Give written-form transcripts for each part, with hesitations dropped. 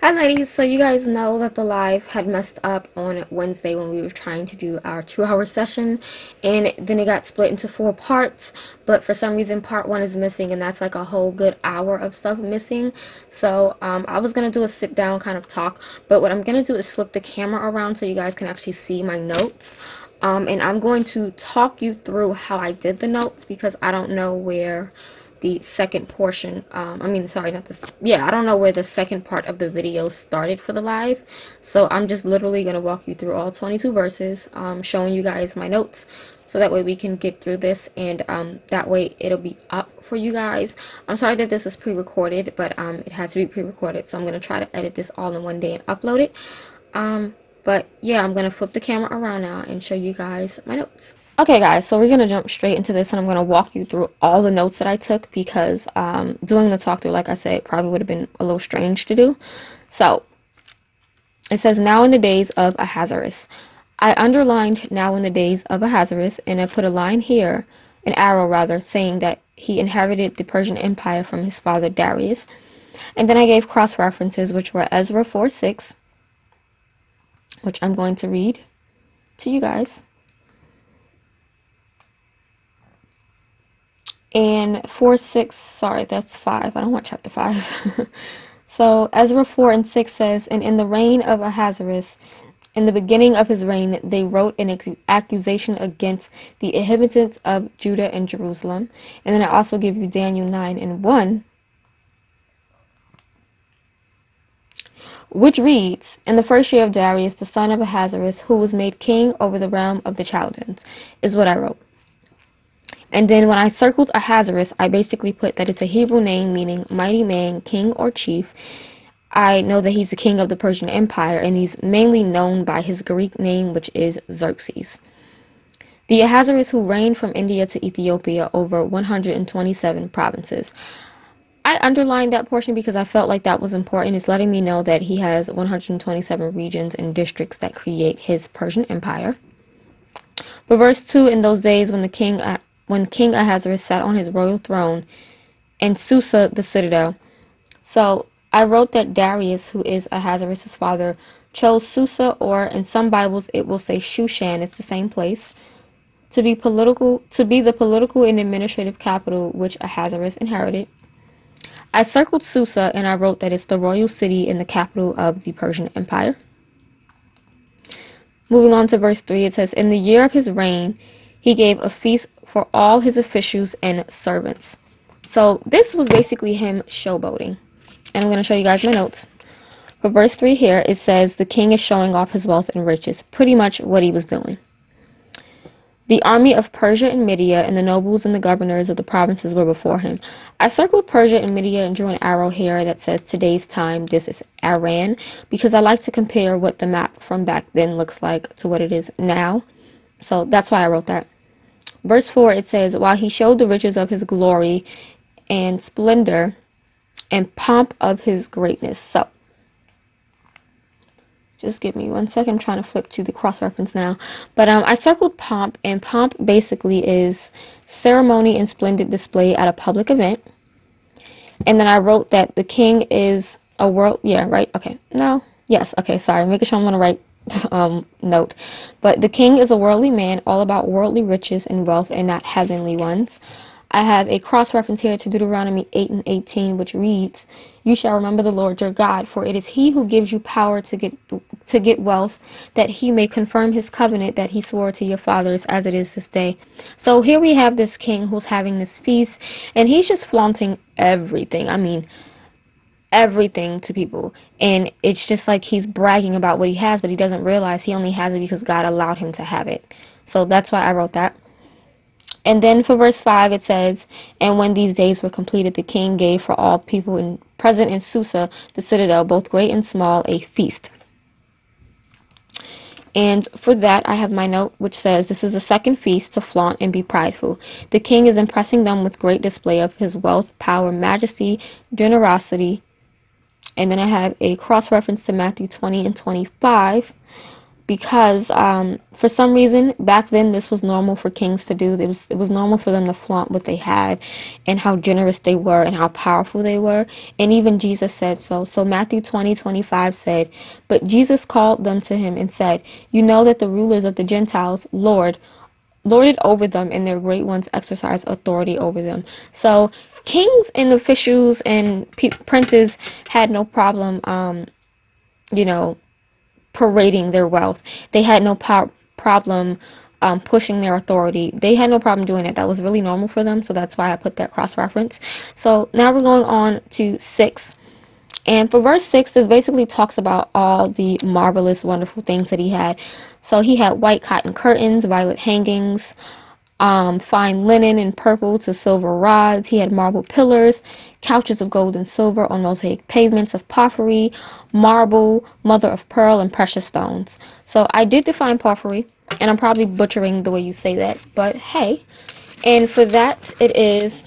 Hi ladies, so you guys know that the live had messed up on Wednesday when we were trying to do our 2-hour session, and then it got split into 4 parts, but for some reason part 1 is missing, and that's like a whole good hour of stuff missing. So I was going to do a sit down kind of talk, but what I'm going to do is flip the camera around so you guys can actually see my notes. And I'm going to talk you through how I did the notes, because I don't know where the second portion, I don't know where the second part of the video started for the live. So I'm just literally going to walk you through all 22 verses, showing you guys my notes, so that way we can get through this, and that way it'll be up for you guys. I'm sorry that this is pre-recorded, but it has to be pre-recorded, so I'm going to try to edit this all in one day and upload it. But yeah, I'm going to flip the camera around now and show you guys my notes. Okay guys, so we're going to jump straight into this, and I'm going to walk you through all the notes that I took, because doing the talk through, like I said, probably would have been a little strange to do. So it says, now in the days of Ahasuerus. I underlined now in the days of Ahasuerus, and I put a line here, an arrow rather, saying that he inherited the Persian Empire from his father Darius. And then I gave cross references, which were Ezra 4:6, which I'm going to read to you guys, and 4:6, sorry, that's 5, I don't want chapter 5. So Ezra 4:6 says, and in the reign of Ahasuerus, in the beginning of his reign, they wrote an accusation against the inhabitants of Judah and Jerusalem. And then I also give you Daniel 9:1, which reads, in the first year of Darius, the son of Ahasuerus, who was made king over the realm of the Chaldeans, is what I wrote. And then when I circled Ahasuerus, I basically put that it's a Hebrew name meaning mighty man, king, or chief. I know that he's the king of the Persian Empire, and he's mainly known by his Greek name, which is Xerxes. The Ahasuerus who reigned from India to Ethiopia over 127 provinces. I underlined that portion because I felt like that was important. It's letting me know that he has 127 regions and districts that create his Persian Empire. But verse 2, in those days when the king... when King Ahasuerus sat on his royal throne in Susa, the citadel. So I wrote that Darius, who is Ahasuerus' father, chose Susa, or in some Bibles it will say Shushan, it's the same place, to be the political and administrative capital which Ahasuerus inherited. I circled Susa, and I wrote that it's the royal city and the capital of the Persian Empire. Moving on to verse 3, it says, in the year of his reign, he gave a feast for all his officials and servants. So this was basically him showboating. And I'm going to show you guys my notes. For verse 3 here, it says the king is showing off his wealth and riches. Pretty much what he was doing. The army of Persia and Media and the nobles and the governors of the provinces were before him. I circled Persia and Media and drew an arrow here that says today's time, this is Iran, because I like to compare what the map from back then looks like to what it is now. So that's why I wrote that. Verse 4, it says, while he showed the riches of his glory and splendor and pomp of his greatness. So, just give me one second. I'm trying to flip to the cross-reference now. But I circled pomp, and pomp basically is ceremony and splendid display at a public event. And then I wrote that the king is a world... Yeah, right? Okay. No. Yes. Okay, sorry. Making sure I'm going to write... note, but the king is a worldly man, all about worldly riches and wealth, and not heavenly ones. I have a cross reference here to Deuteronomy 8:18, which reads, "You shall remember the Lord your God, for it is He who gives you power to get wealth, that He may confirm His covenant that He swore to your fathers, as it is this day." So here we have this king who's having this feast, and he's just flaunting everything. I mean, everything to people, and it's just like he's bragging about what he has, but he doesn't realize he only has it because God allowed him to have it. So that's why I wrote that. And then for verse 5, it says, and when these days were completed, the king gave for all people present in Susa, the citadel, both great and small, a feast. And for that, I have my note, which says, this is the second feast to flaunt and be prideful. The king is impressing them with great display of his wealth, power, majesty, generosity. And then I have a cross-reference to Matthew 20:25, because for some reason back then this was normal for kings to do. It was normal for them to flaunt what they had and how generous they were and how powerful they were, and even Jesus said so. So Matthew 20:25 said, "But Jesus called them to him and said, you know that the rulers of the Gentiles lorded over them, and their great ones exercise authority over them." So kings and officials and princes had no problem, parading their wealth. They had no problem pushing their authority. They had no problem doing it. That was really normal for them, so that's why I put that cross-reference. So now we're going on to 6. And for verse 6, this basically talks about all the marvelous, wonderful things that he had. So he had white cotton curtains, violet hangings, fine linen and purple to silver rods. He had marble pillars, couches of gold and silver on mosaic pavements of porphyry, marble, mother of pearl, and precious stones. So I did define porphyry, and I'm probably butchering the way you say that, but hey. And for that, it is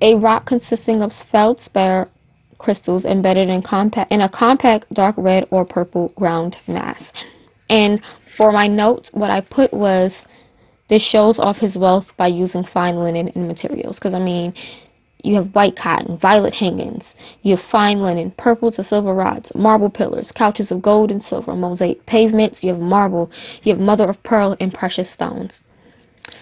a rock consisting of feldspar crystals embedded in a compact dark red or purple ground mass. And for my notes, what I put was, this shows off his wealth by using fine linen and materials. Because, I mean, you have white cotton, violet hangings, you have fine linen, purple to silver rods, marble pillars, couches of gold and silver, mosaic pavements, you have marble, you have mother of pearl, and precious stones.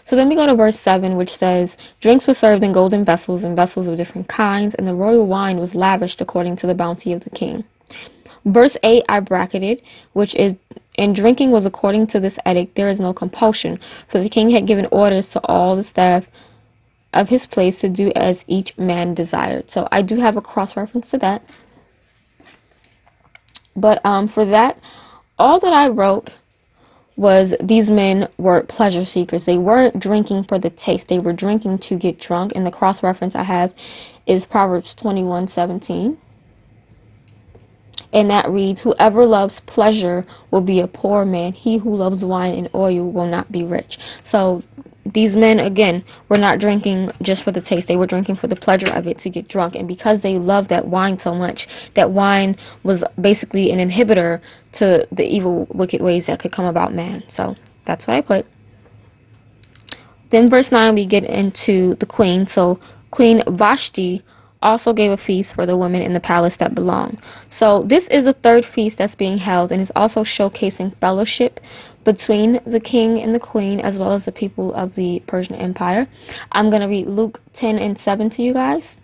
So then we go to verse 7, which says, "Drinks were served in golden vessels and vessels of different kinds, and the royal wine was lavished according to the bounty of the king." Verse 8 I bracketed, which is, "And drinking was according to this edict. There is no compulsion, for the king had given orders to all the staff of his place to do as each man desired." So I do have a cross-reference to that. But for that, all that I wrote was, these men were pleasure seekers. They weren't drinking for the taste. They were drinking to get drunk. And the cross-reference I have is Proverbs 21:17. And that reads, "Whoever loves pleasure will be a poor man. He who loves wine and oil will not be rich." So these men, again, were not drinking just for the taste. They were drinking for the pleasure of it, to get drunk. And because they loved that wine so much, that wine was basically an inhibitor to the evil, wicked ways that could come about man. So that's what I put. Then verse 9, we get into the queen. So Queen Vashti also gave a feast for the women in the palace that belonged. So this is the third feast that's being held, and it's also showcasing fellowship between the king and the queen, as well as the people of the Persian Empire. I'm going to read Luke 10:7 to you guys.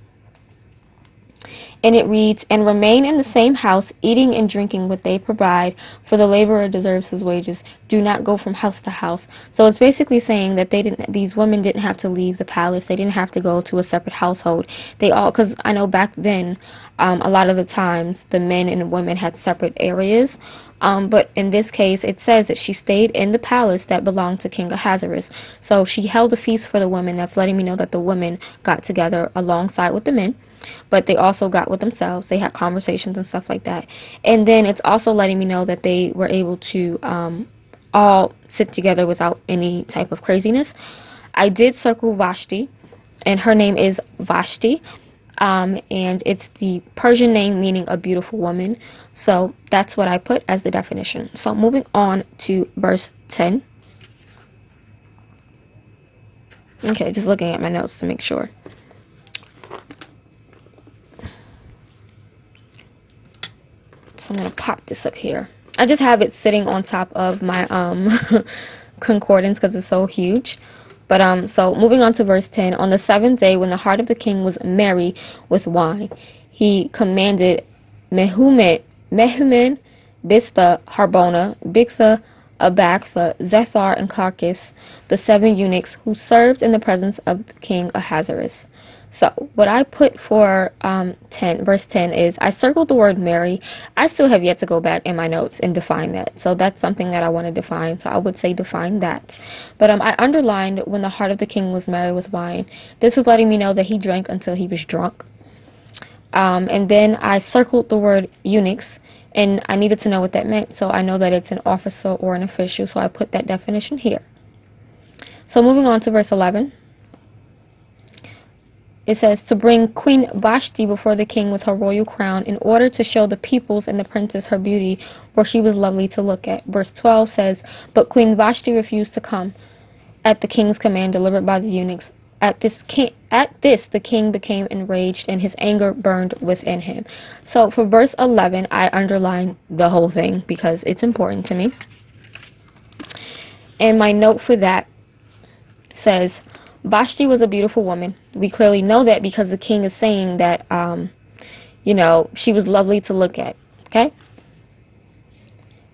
And it reads, "And remain in the same house, eating and drinking what they provide, for the laborer deserves his wages. Do not go from house to house." So it's basically saying that these women didn't have to leave the palace. They didn't have to go to a separate household. They all, because I know back then, a lot of the times the men and the women had separate areas. But in this case, it says that she stayed in the palace that belonged to King Ahasuerus. So she held a feast for the women. That's letting me know that the women got together alongside with the men, but they also got with themselves. They had conversations and stuff like that. And then it's also letting me know that they were able to all sit together without any type of craziness. I did circle Vashti, and her name is Vashti. And it's the Persian name meaning a beautiful woman. So that's what I put as the definition. So moving on to verse 10. Okay, just looking at my notes to make sure. So I'm going to pop this up here. I just have it sitting on top of my concordance because it's so huge. But so moving on to verse 10, "On the 7th day, when the heart of the king was merry with wine, he commanded Mehuman, Bista, Harbona, Bixa, Abaktha, Zethar, and Carcas, the 7 eunuchs who served in the presence of the king Ahasuerus." So what I put for verse 10 is, I circled the word merry. I still have yet to go back in my notes and define that. So that's something that I want to define. So I would say define that. But I underlined when the heart of the king was merry with wine. This is letting me know that he drank until he was drunk. And then I circled the word eunuchs, and I needed to know what that meant. So I know that it's an officer or an official. So I put that definition here. So moving on to verse 11. it says, to bring Queen Vashti before the king with her royal crown, in order to show the peoples and the princes her beauty, for she was lovely to look at. Verse 12 says, but Queen Vashti refused to come at the king's command delivered by the eunuchs. At this the king became enraged, and his anger burned within him. So for verse 11, I underlined the whole thing because it's important to me. And my note for that says, Vashti was a beautiful woman. We clearly know that because the king is saying that, you know, she was lovely to look at, okay?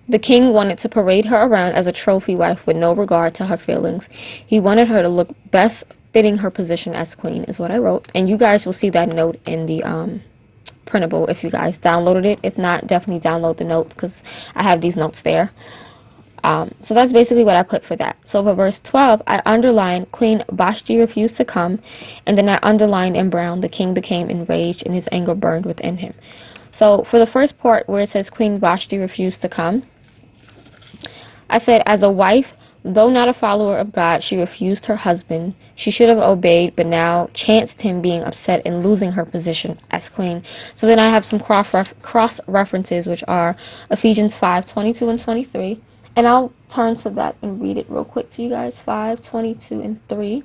The king wanted to parade her around as a trophy wife with no regard to her feelings. He wanted her to look best fitting her position as queen, is what I wrote. And you guys will see that note in the printable if you guys downloaded it. If not, definitely download the notes because I have these notes there. So that's basically what I put for that. So for verse 12, I underlined Queen Vashti refused to come, and then I underlined in brown the king became enraged and his anger burned within him. So for the first part where it says Queen Vashti refused to come, I said, as a wife, though not a follower of God, she refused her husband. She should have obeyed, but now chanced him being upset and losing her position as queen. So then I have some cross references, which are Ephesians 5:22 and 23. And I'll turn to that and read it real quick to you guys. 5:22 and 3.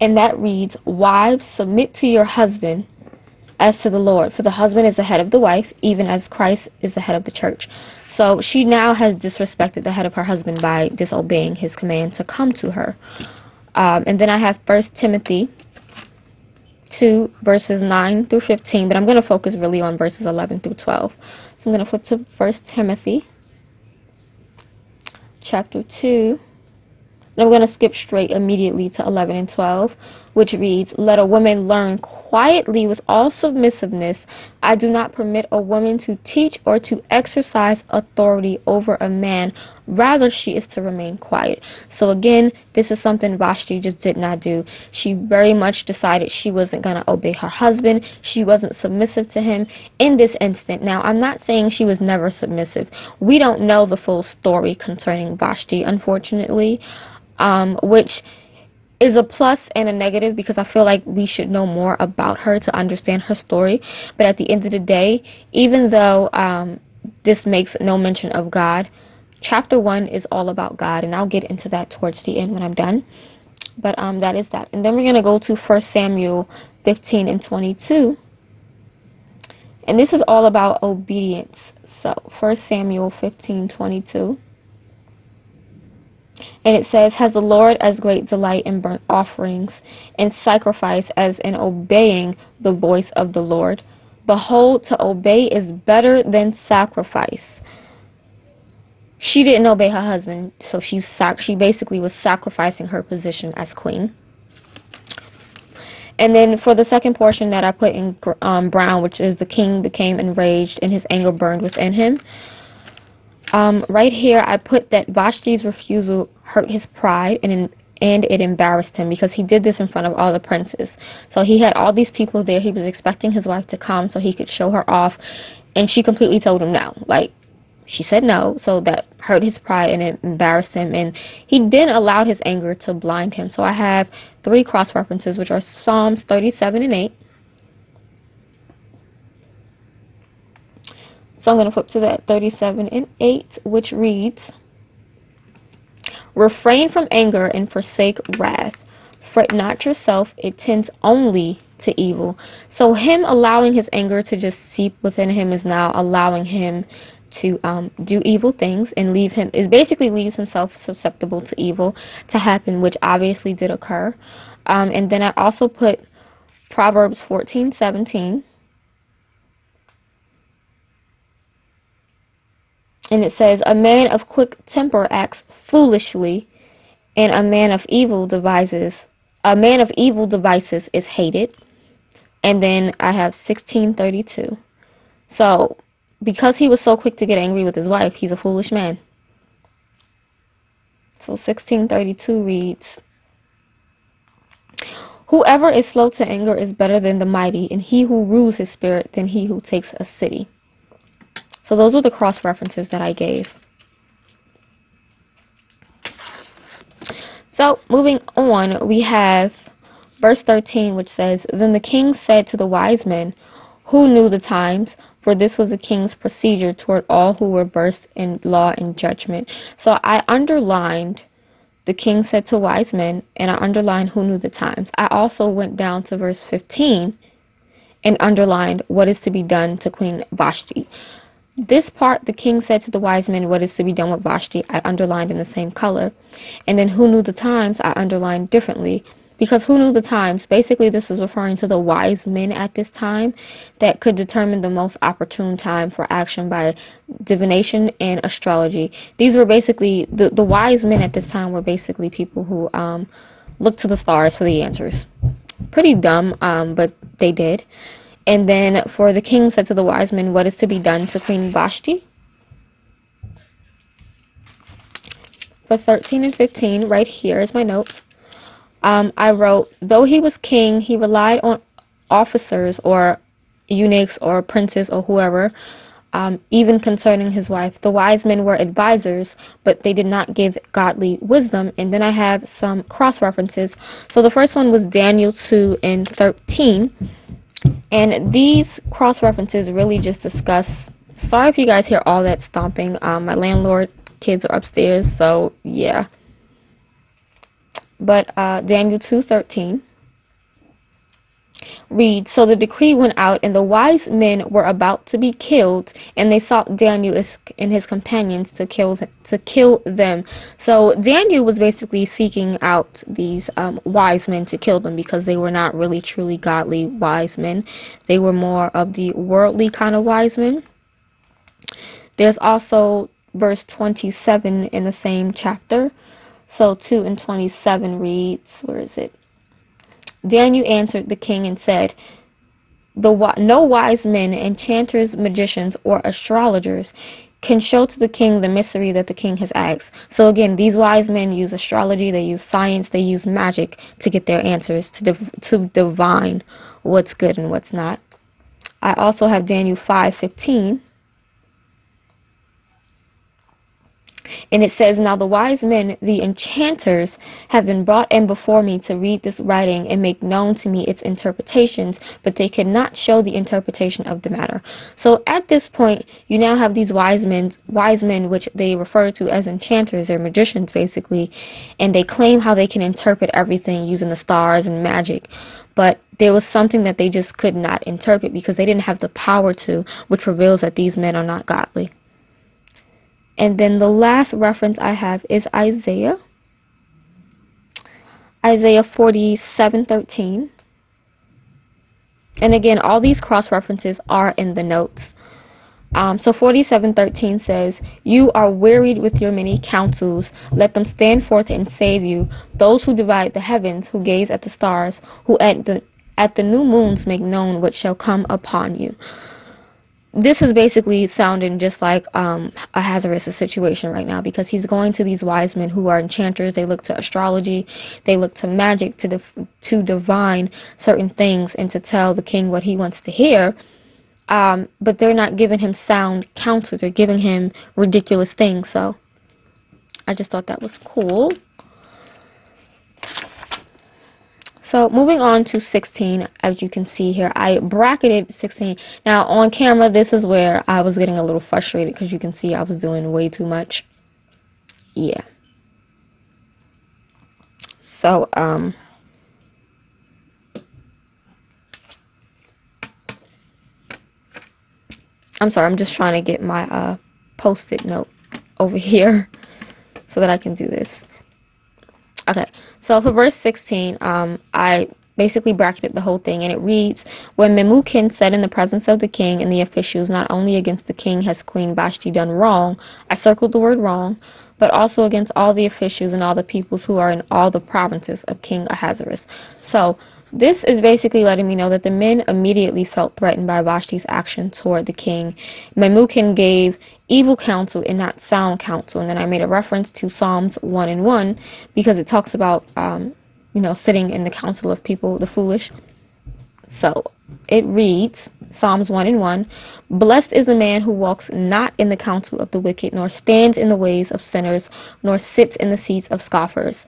And that reads, wives, submit to your husband as to the Lord, for the husband is the head of the wife, even as Christ is the head of the church. So she now has disrespected the head of her husband by disobeying his command to come to her. And then I have 1 Timothy 2:9 through 15, but I'm going to focus really on verses 11 through 12. So I'm going to flip to 1 Timothy chapter 2, and I'm going to skip straight immediately to 11 and 12, which reads, let a woman learn quietly with all submissiveness. I do not permit a woman to teach or to exercise authority over a man. Rather, she is to remain quiet. So again, this is something Vashti just did not do. She very much decided she wasn't going to obey her husband. She wasn't submissive to him in this instant. Now, I'm not saying she was never submissive. We don't know the full story concerning Vashti, unfortunately, which is a plus and a negative, because I feel like we should know more about her to understand her story. But at the end of the day, even though this makes no mention of God, chapter 1 is all about God, and I'll get into that towards the end when I'm done. But that is that. And then we're going to go to 1 Samuel 15 and 22. And this is all about obedience. So 1 Samuel 15, 22. And it says, has the Lord as great delight in burnt offerings and sacrifice as in obeying the voice of the Lord? Behold, to obey is better than sacrifice. She didn't obey her husband, so she basically was sacrificing her position as queen. And then for the second portion that I put in brown, which is the king became enraged and his anger burned within him, right here I put that Vashti's refusal hurt his pride, and it embarrassed him, because he did this in front of all the princes. So he had all these people there. He was expecting his wife to come so he could show her off, and she completely told him no. Like, she said no, so that hurt his pride and it embarrassed him, and he then allowed his anger to blind him. So I have 3 cross references, which are Psalms 37 and 8. So I'm going to flip to that 37 and 8, which reads, refrain from anger and forsake wrath. Fret not yourself, it tends only to evil. So him allowing his anger to just seep within him is now allowing him to do evil things, and basically leaves himself susceptible to evil to happen, which obviously did occur. And then I also put Proverbs 14:17, and it says, a man of quick temper acts foolishly, and a man of evil devices is hated. And then I have 16:32. So because he was so quick to get angry with his wife, he's a foolish man. So 16:32 reads, whoever is slow to anger is better than the mighty, and he who rules his spirit than he who takes a city. So those were the cross references that I gave. So moving on, we have verse 13, which says, Then the king said to the wise men who knew the times, for this was the king's procedure toward all who were versed in law and judgment. So I underlined the king said to wise men, and I underlined who knew the times. I also went down to verse 15 and underlined what is to be done to Queen Vashti. This part, the king said to the wise men, what is to be done with Vashti, I underlined in the same color. And then who knew the times, I underlined differently. Because who knew the times, basically this is referring to the wise men at this time that could determine the most opportune time for action by divination and astrology. These were basically, the wise men at this time were basically people who looked to the stars for the answers. Pretty dumb, but they did. And then for the king said to the wise men, what is to be done to Queen Vashti? For 13 and 15, right here is my note. I wrote, though he was king, he relied on officers or eunuchs or princes or whoever, even concerning his wife. The wise men were advisors, but they did not give godly wisdom. And then I have some cross-references. So the first one was Daniel 2 and 13. And these cross-references really just discuss, sorry if you guys hear all that stomping. My landlord kids are upstairs, so yeah. But Daniel 2:13 reads, So the decree went out, and the wise men were about to be killed, and they sought Daniel and his companions to kill them. So Daniel was basically seeking out these wise men to kill them, because they were not really truly godly wise men. They were more of the worldly kind of wise men. There's also verse 27 in the same chapter. So 2 and 27 reads, where is it? Daniel answered the king and said, No wise men, enchanters, magicians, or astrologers can show to the king the mystery that the king has asked. So again, these wise men use astrology, they use science, they use magic to get their answers, to divine what's good and what's not. I also have Daniel 5:15. And it says, Now the wise men, the enchanters, have been brought in before me to read this writing and make known to me its interpretations, but they could not show the interpretation of the matter. So at this point, you now have these wise men, which they refer to as enchanters, they're magicians basically, and they claim how they can interpret everything using the stars and magic. But there was something that they just could not interpret because they didn't have the power to, which reveals that these men are not godly. And then the last reference I have is Isaiah. Isaiah 47:13. And again, all these cross-references are in the notes. So 47:13 says, You are wearied with your many counsels. Let them stand forth and save you. Those who divide the heavens, who gaze at the stars, who at the new moons make known what shall come upon you. This is basically sounding just like Ahasuerus' situation right now, because he's going to these wise men who are enchanters. They look to astrology, they look to magic to divine certain things and to tell the king what he wants to hear, but they're not giving him sound counsel. They're giving him ridiculous things. So I just thought that was cool. So moving on to 16, as you can see here, I bracketed 16. Now on camera, this is where I was getting a little frustrated because you can see I was doing way too much. Yeah. So, I'm sorry, I'm just trying to get my post-it note over here so that I can do this. Okay, so for verse 16, I basically bracketed the whole thing, and it reads, When Memucan said in the presence of the king and the officials, not only against the king has Queen Vashti done wrong, I circled the word wrong, but also against all the officials and all the peoples who are in all the provinces of King Ahasuerus. So this is basically letting me know that the men immediately felt threatened by Vashti's action toward the king. Memucan gave evil counsel and not sound counsel. And then I made a reference to Psalms 1 and 1, because it talks about you know, sitting in the council of people, the foolish. So it reads, Psalms 1 and 1, Blessed is the man who walks not in the counsel of the wicked, nor stands in the ways of sinners, nor sits in the seats of scoffers.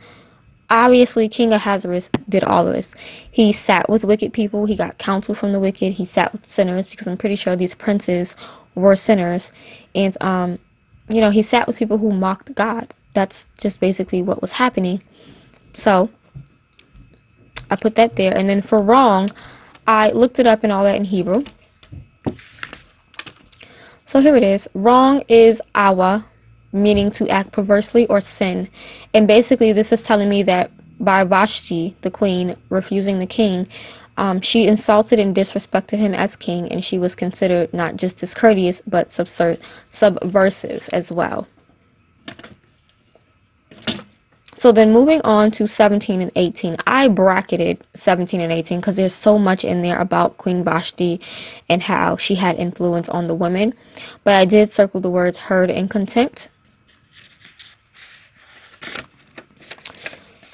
Obviously, King Ahasuerus did all of this. He sat with wicked people. He got counsel from the wicked. He sat with sinners, because I'm pretty sure these princes were sinners. And, you know, he sat with people who mocked God. That's just basically what was happening. So, I put that there. And then for wrong, I looked it up and all that in Hebrew. So, here it is. Wrong is awa, meaning to act perversely or sin. And basically this is telling me that by Vashti, the queen, refusing the king, she insulted and disrespected him as king, and she was considered not just discourteous, but subversive as well. So then moving on to 17 and 18, I bracketed 17 and 18 because there's so much in there about Queen Vashti and how she had influence on the women. But I did circle the words heard and contempt.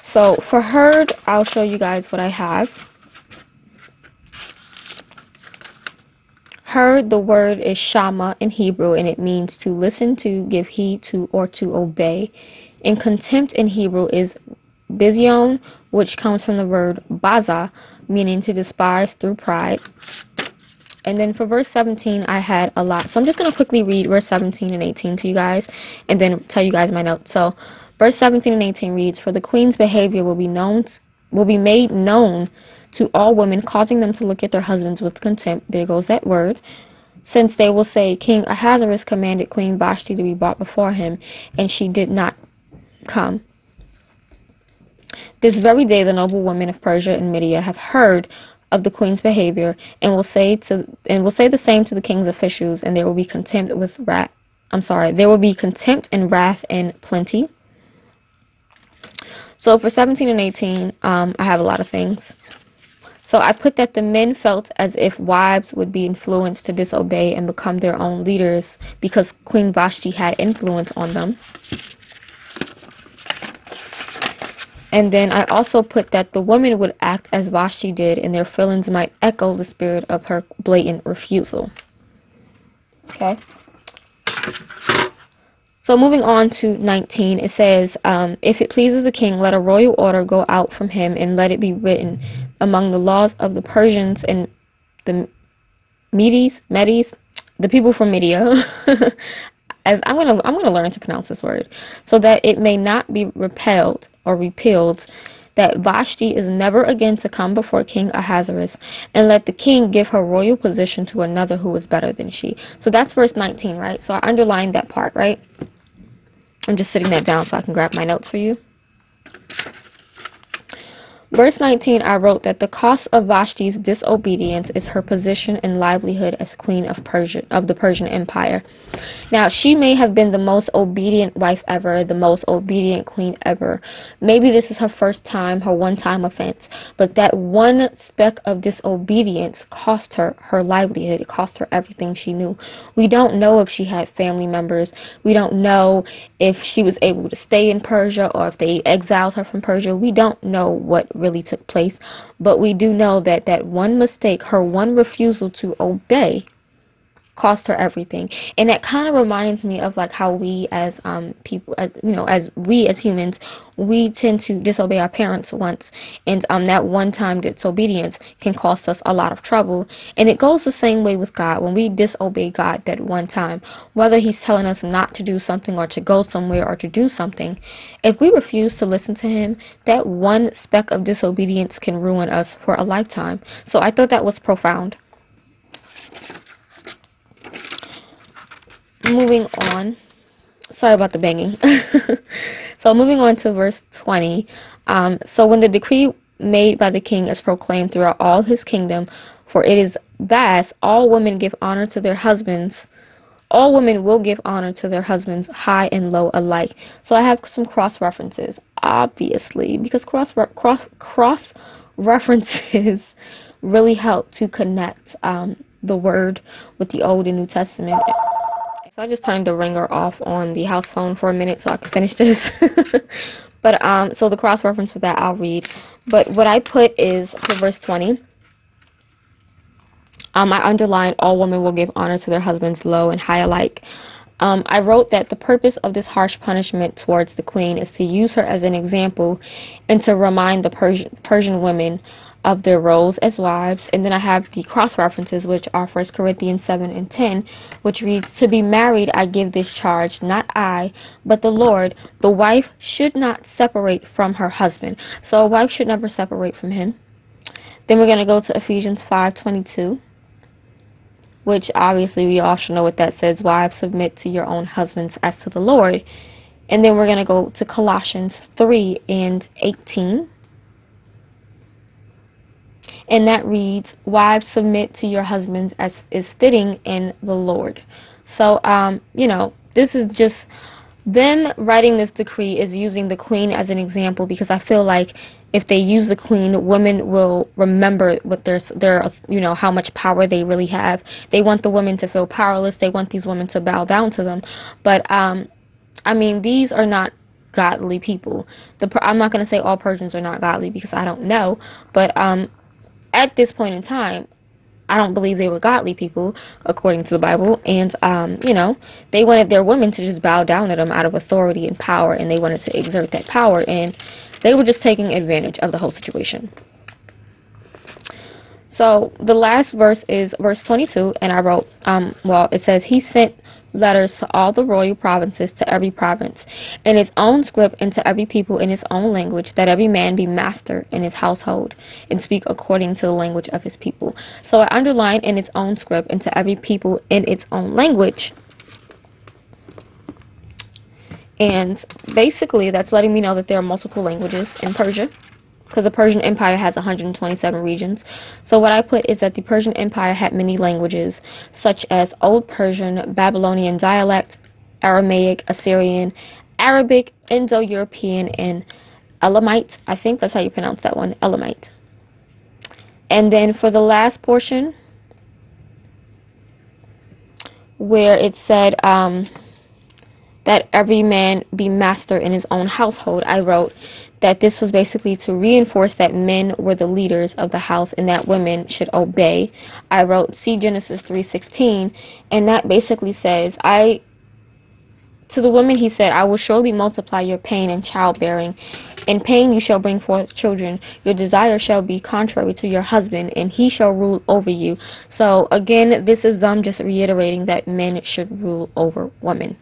So for heard, I'll show you guys what I have. Heard, the word is shama in Hebrew, and it means to listen to, give heed to, or to obey. And contempt in Hebrew is bizion, which comes from the word baza, meaning to despise through pride. And then for verse 17, I had a lot. So I'm just going to quickly read verse 17 and 18 to you guys and then tell you guys my notes. So verse 17 and 18 reads, "For the queen's behavior will be made known to all women, causing them to look at their husbands with contempt." There goes that word. "Since they will say, King Ahasuerus commanded Queen Vashti to be brought before him, and she did not come. This very day the noble women of Persia and Media have heard of the queen's behavior, and will say the same to the king's officials, and there will be contempt with wrath. There will be contempt and wrath and plenty." So for 17 and 18, I have a lot of things. So I put that the men felt as if wives would be influenced to disobey and become their own leaders because Queen Vashti had influence on them. And then I also put that the women would act as Vashti did, and their feelings might echo the spirit of her blatant refusal. Okay. So moving on to 19, it says, "If it pleases the king, let a royal order go out from him, and let it be written among the laws of the Persians and the Medes, the people from Media." I'm gonna learn to pronounce this word, "so that it may not be repelled or repealed, that Vashti is never again to come before King Ahasuerus, and let the king give her royal position to another who is better than she." So that's verse 19, right? So I underlined that part, right? I'm just sitting that down so I can grab my notes for you. Verse 19, I wrote that the cost of Vashti's disobedience is her position and livelihood as queen of Persia, of the Persian Empire. Now, she may have been the most obedient wife ever, the most obedient queen ever. Maybe this is her first time, her one-time offense, but that one speck of disobedience cost her her livelihood. It cost her everything she knew. We don't know if she had family members. We don't know if she was able to stay in Persia or if they exiled her from Persia. We don't know what really took place, but we do know that that one mistake, her one refusal to obey, cost her everything. And that kind of reminds me of like how we as people, as humans, we tend to disobey our parents once, and that one time disobedience can cost us a lot of trouble. And it goes the same way with God. When we disobey God that one time, whether he's telling us not to do something or to go somewhere or to do something, if we refuse to listen to him, that one speck of disobedience can ruin us for a lifetime. So I thought that was profound. Moving on, sorry about the banging. So moving on to verse 20. So when the decree made by the king is proclaimed throughout all his kingdom, for it is vast, all women will give honor to their husbands, high and low alike. So I have some cross references, obviously, because cross references really help to connect the word with the Old and New Testament. So I just turned the ringer off on the house phone for a minute so I could finish this. But so the cross-reference for that I'll read. But what I put is for verse 20, I underlined all women will give honor to their husbands, low and high alike. I wrote that the purpose of this harsh punishment towards the queen is to use her as an example and to remind the Persian women of their roles as wives. And then I have the cross references, which are 1 Corinthians 7 and 10, which reads, "To be married I give this charge, not I, but the Lord. The wife should not separate from her husband." So a wife should never separate from him. Then we're going to go to Ephesians 5:22, which obviously we all should know what that says. "Wives, submit to your own husbands as to the Lord." And then we're going to go to Colossians 3 and 18. And that reads, "Wives, submit to your husbands as is fitting in the Lord." So, you know, this is just them writing this decree is using the queen as an example, because I feel like if they use the queen, women will remember what their you know, how much power they really have. They want the women to feel powerless. They want these women to bow down to them. But, I mean, these are not godly people. I'm not going to say all Persians are not godly, because I don't know, but, at this point in time, I don't believe they were godly people, according to the Bible. And, you know, they wanted their women to just bow down to them out of authority and power, and they wanted to exert that power, and they were just taking advantage of the whole situation. So the last verse is verse 22, and I wrote, well, it says, "He sent letters to all the royal provinces, to every province, in its own script, and to every people in its own language, that every man be master in his household, and speak according to the language of his people." So I underlined "in its own script, and to every people in its own language." And basically, that's letting me know that there are multiple languages in Persia, because the Persian Empire has 127 regions. So what I put is that the Persian Empire had many languages, such as Old Persian, Babylonian dialect, Aramaic, Assyrian, Arabic, Indo-European, and Elamite. I think that's how you pronounce that one, Elamite. And then for the last portion, where it said that every man be master in his own household, I wrote that this was basically to reinforce that men were the leaders of the house and that women should obey. I wrote, see Genesis 3:16, and that basically says, "To the woman he said, I will surely multiply your pain and childbearing. In pain you shall bring forth children. Your desire shall be contrary to your husband, and he shall rule over you." So again, this is them just reiterating that men should rule over women.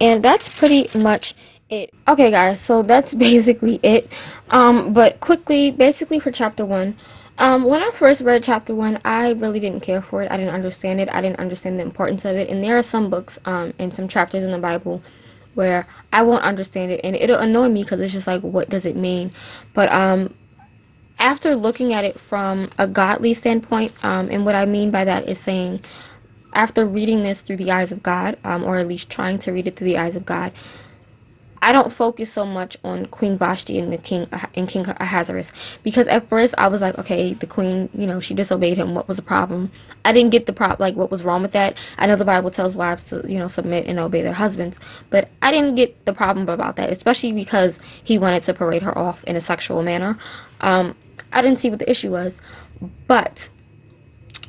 And that's pretty much it. Okay guys, so that's basically it. But quickly, basically for chapter 1, when I first read chapter 1, I really didn't care for it. I didn't understand it. I didn't understand the importance of it. And there are some books and some chapters in the Bible where I won't understand it, and it'll annoy me because it's just like, what does it mean? But after looking at it from a godly standpoint, and what I mean by that is saying, after reading this through the eyes of God, or at least trying to read it through the eyes of God, I don't focus so much on Queen Vashti and King Ahasuerus, because at first I was like, okay, the queen, you know, she disobeyed him. What was the problem? I didn't get the like what was wrong with that. I know the Bible tells wives to, you know, submit and obey their husbands, but I didn't get the problem about that, especially because he wanted to parade her off in a sexual manner. I didn't see what the issue was, but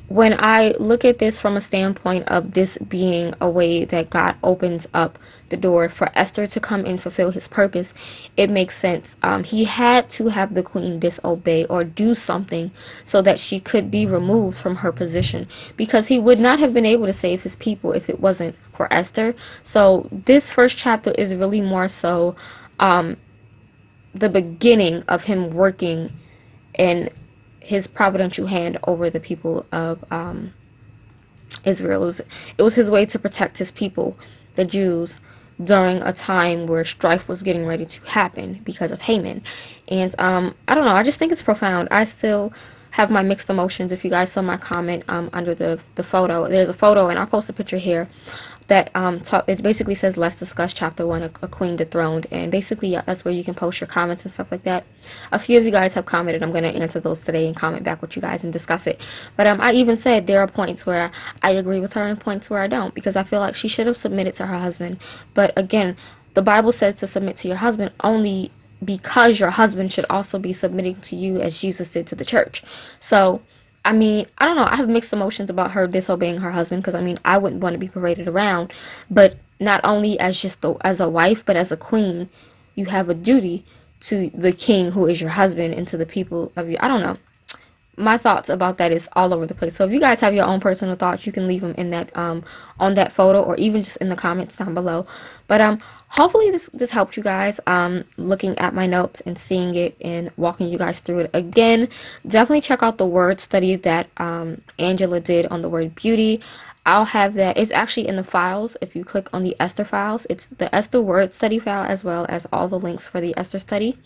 when I look at this from a standpoint of this being a way that God opens up the door for Esther to come and fulfill his purpose, it makes sense. He had to have the queen disobey or do something so that she could be removed from her position, because he would not have been able to save his people if it wasn't for Esther. So this first chapter is really more so the beginning of him working in his providential hand over the people of Israel. It was his way to protect his people, the Jews, during a time where strife was getting ready to happen because of Haman. And I don't know, I just think it's profound. I still have my mixed emotions. If you guys saw my comment under the photo, there's a photo, and I'll post a picture here that it basically says, "Let's discuss chapter 1, a queen dethroned," and basically, yeah, that's where you can post your comments and stuff like that. A few of you guys have commented. I'm going to answer those today and comment back with you guys and discuss it. But I even said there are points where I agree with her and points where I don't, because I feel like she should have submitted to her husband. But again, the Bible says to submit to your husband only because your husband should also be submitting to you, as Jesus did to the church. So I mean, I don't know. I have mixed emotions about her disobeying her husband, because I mean, I wouldn't want to be paraded around. But not only as just as a wife, but as a queen, you have a duty to the king who is your husband and to the people of you. I don't know. My thoughts about that is all over the place. So if you guys have your own personal thoughts, you can leave them in that on that photo, or even just in the comments down below. But hopefully this helped you guys, looking at my notes and seeing it and walking you guys through it again. Definitely check out the word study that Angela did on the word beauty. I'll have that. It's actually in the files. If you click on the Esther files, it's the Esther word study file, as well as all the links for the Esther study.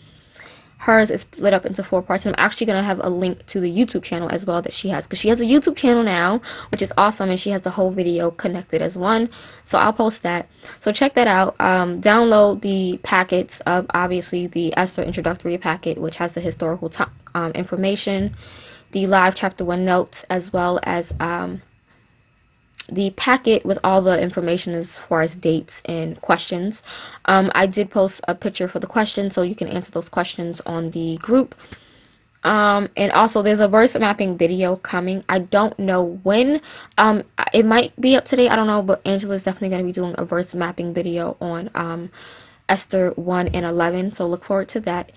Hers is split up into 4 parts, and I'm actually going to have a link to the YouTube channel as well that she has, because she has a YouTube channel now, which is awesome, and she has the whole video connected as one, so I'll post that. So check that out. Download the packets of, obviously, the Esther introductory packet, which has the historical information, the live chapter 1 notes, as well as the packet with all the information as far as dates and questions. I did post a picture for the questions, so you can answer those questions on the group. And also, there's a verse mapping video coming. I don't know when. It might be up today, I don't know, but Angela's definitely going to be doing a verse mapping video on Esther 1 and 11, so look forward to that.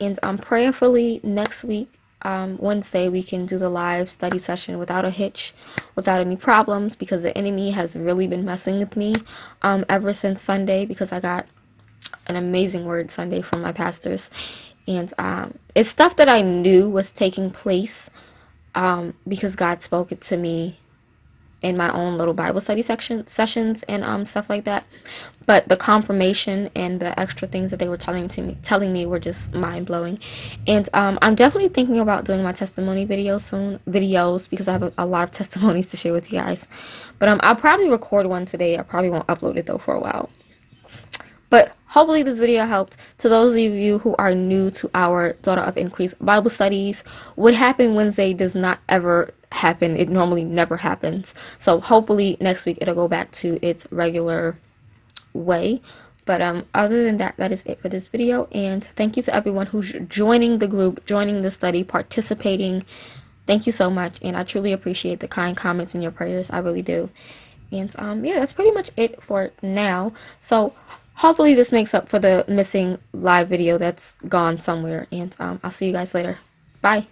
And prayerfully next week, Wednesday, we can do the live study session without a hitch, without any problems, because the enemy has really been messing with me ever since Sunday, because I got an amazing word Sunday from my pastors, and it's stuff that I knew was taking place because God spoke it to me in my own little Bible study sessions and stuff like that, but the confirmation and the extra things that they were telling me were just mind-blowing. And I'm definitely thinking about doing my testimony video soon, because I have a lot of testimonies to share with you guys. But I'll probably record one today. I probably won't upload it though for a while. But hopefully this video helped. To those of you who are new to our Daughter of Increase Bible Studies, what happened Wednesday does not ever happen. It normally never happens. So hopefully next week it'll go back to its regular way. But other than that, that is it for this video. And thank you to everyone who's joining the group, joining the study, participating. Thank you so much. And I truly appreciate the kind comments and your prayers. I really do. And yeah, that's pretty much it for now. So hopefully this makes up for the missing live video that's gone somewhere, and I'll see you guys later. Bye.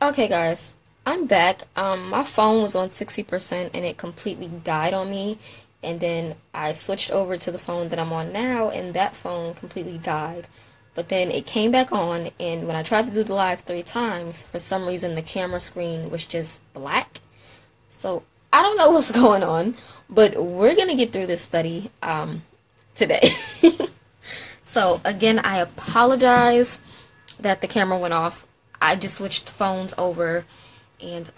Okay guys, I'm back. My phone was on 60% and it completely died on me, and then I switched over to the phone that I'm on now, and that phone completely died. But then it came back on, and when I tried to do the live 3 times, for some reason the camera screen was just black. So I don't know what's going on, but we're going to get through this study today. So again, I apologize that the camera went off. I just switched phones over, and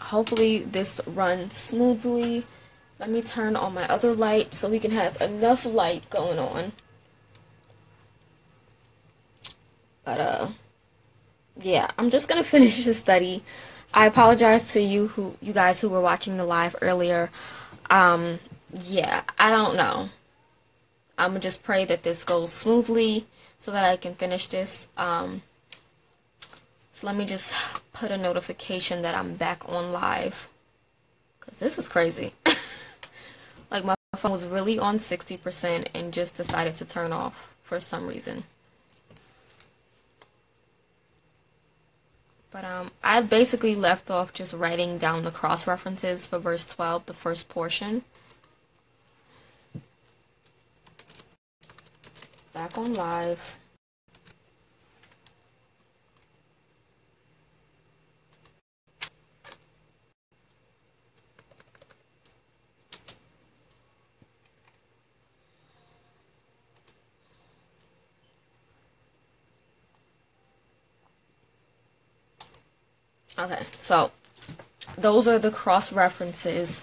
hopefully this runs smoothly. Let me turn on my other light so we can have enough light going on. But, yeah, I'm just going to finish the study. I apologize to you guys who were watching the live earlier. Yeah, I don't know. I'm going to just pray that this goes smoothly so that I can finish this. So let me just put a notification that I'm back on live, because this is crazy. Like, my phone was really on 60% and just decided to turn off for some reason. But I basically left off just writing down the cross references for verse 12, the first portion. Back on live. Okay, so those are the cross references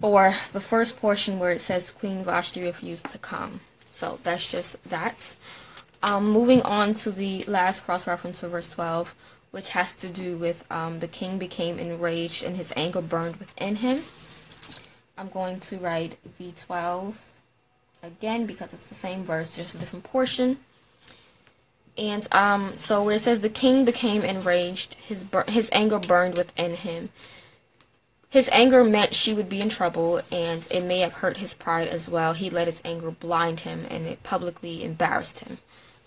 for the first portion where it says Queen Vashti refused to come. So that's just that. Moving on to the last cross reference for verse 12, which has to do with the king became enraged and his anger burned within him. I'm going to write V12 Again, because it's the same verse, just a different portion. And so where it says, the king became enraged, his anger burned within him. His anger meant she would be in trouble, and it may have hurt his pride as well. He let his anger blind him, and it publicly embarrassed him.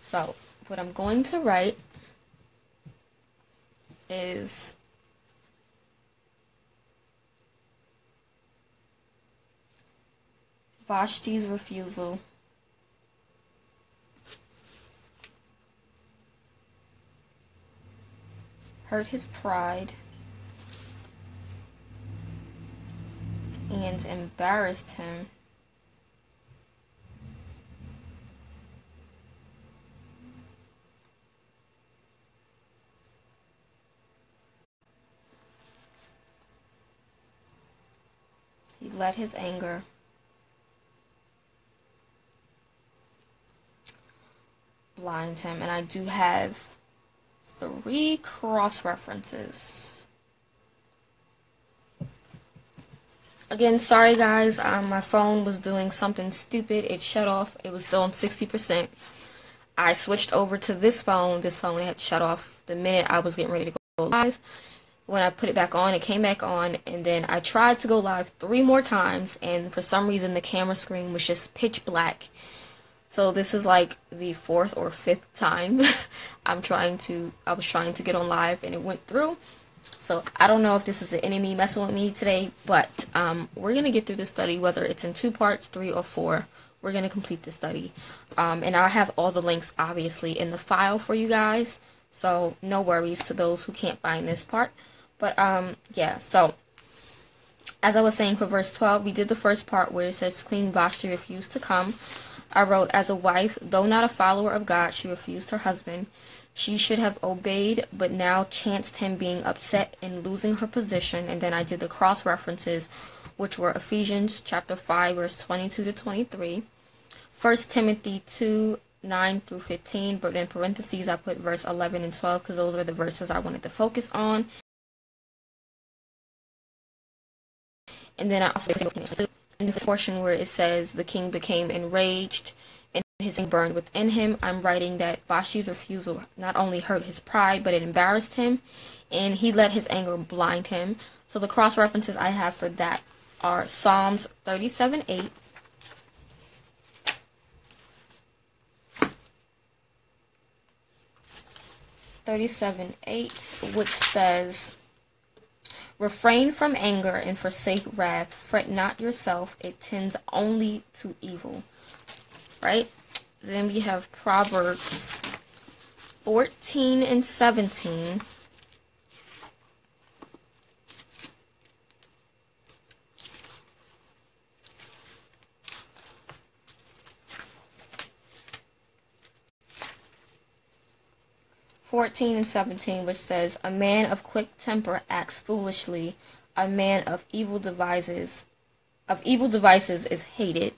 So what I'm going to write is Vashti's refusal hurt his pride and embarrassed him, he let his anger blind him. And I do have 3 cross references. Again, sorry guys, my phone was doing something stupid. It shut off. It was still on 60%. I switched over to this phone. This phone had shut off the minute I was getting ready to go live. When I put it back on, it came back on, and then I tried to go live 3 more times, and for some reason the camera screen was just pitch black. So this is like the 4th or 5th time I was trying to get on live, and it went through. So I don't know if this is the enemy messing with me today, but we're going to get through this study, whether it's in 2 parts, 3, or 4. We're going to complete this study. And I'll have all the links, obviously, in the file for you guys. So no worries to those who can't find this part. But yeah, so as I was saying, for verse 12, we did the first part where it says Queen Vashti refused to come. I wrote, as a wife, though not a follower of God, she refused her husband. She should have obeyed, but now chanced him being upset and losing her position. And then I did the cross references, which were Ephesians chapter 5, verse 22 to 23, 1 Timothy 2:9 through 15. But in parentheses, I put verse 11 and 12 because those were the verses I wanted to focus on. And then I also in this portion where it says the king became enraged and his anger burned within him, I'm writing that Vashti's refusal not only hurt his pride, but it embarrassed him, and he let his anger blind him. So the cross references I have for that are Psalms 37:8, which says, refrain from anger and forsake wrath. Fret not yourself. It tends only to evil. Right? Then we have Proverbs 14:17. Which says, a man of quick temper acts foolishly, a man of evil devices is hated.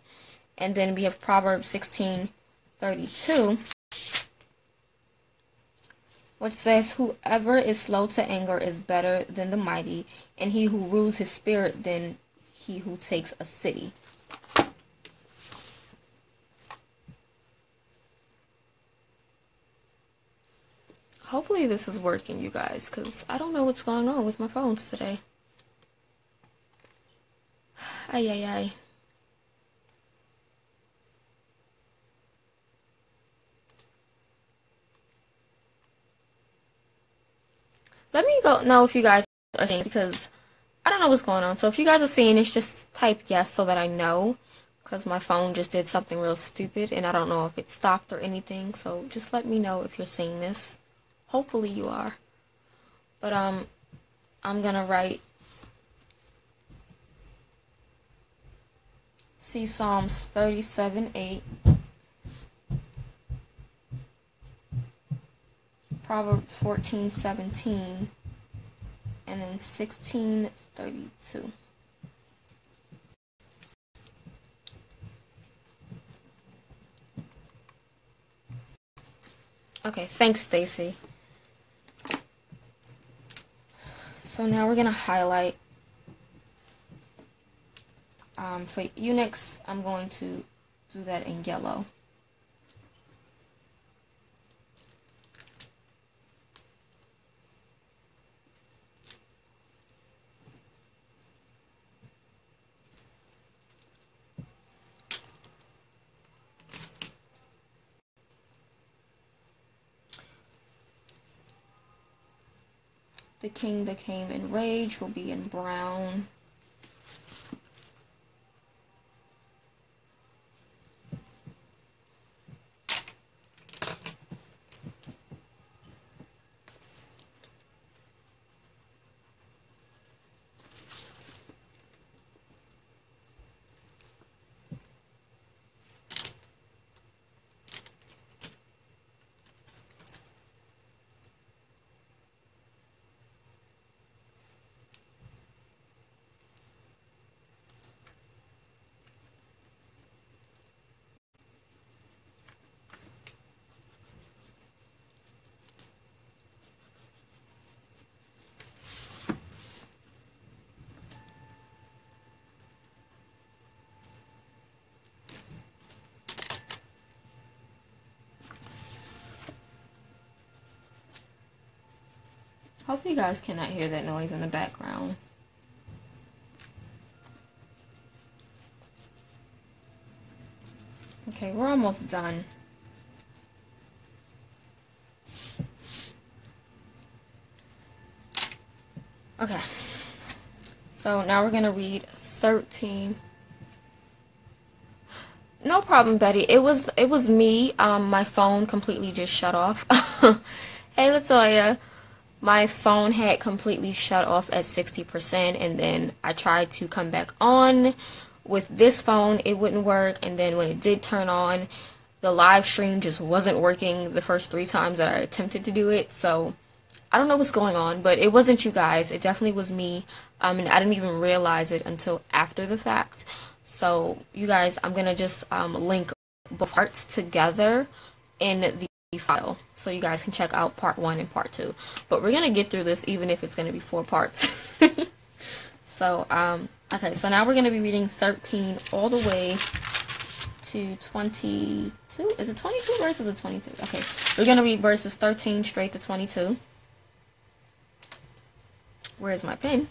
And then we have Proverbs 16:32, which says, whoever is slow to anger is better than the mighty, and he who rules his spirit than he who takes a city. Hopefully this is working, you guys, because I don't know what's going on with my phones today. Ay, ay, ay. Let me go know if you guys are seeing it, because I don't know what's going on. So if you guys are seeing it, just type yes so that I know, because my phone just did something real stupid, and I don't know if it stopped or anything. So just let me know if you're seeing this. Hopefully you are. But I'm gonna write, see Psalms 37:8, Proverbs 14:17, and then 16:32. Okay, thanks, Stacy. So now we're going to highlight, for eunuchs, I'm going to do that in yellow. The king became enraged, will be in brown. Hopefully you guys cannot hear that noise in the background. Okay, we're almost done. Okay, so now we're gonna read 13. No problem, Betty. It was me. My phone completely just shut off. Hey, Latoya. My phone had completely shut off at 60%, and then I tried to come back on with this phone. It wouldn't work, and then when it did turn on, the live stream just wasn't working the first 3 times that I attempted to do it. So I don't know what's going on, but it wasn't you guys. It definitely was me, and I didn't even realize it until after the fact. So you guys, I'm going to just link both parts together in the file so you guys can check out part 1 and part 2, but we're gonna get through this even if it's gonna be 4 parts. So okay, so now we're gonna be reading 13 all the way to 22. Is it 22 verses or 23? Okay, we're gonna read verses 13 straight to 22. Where's my pen?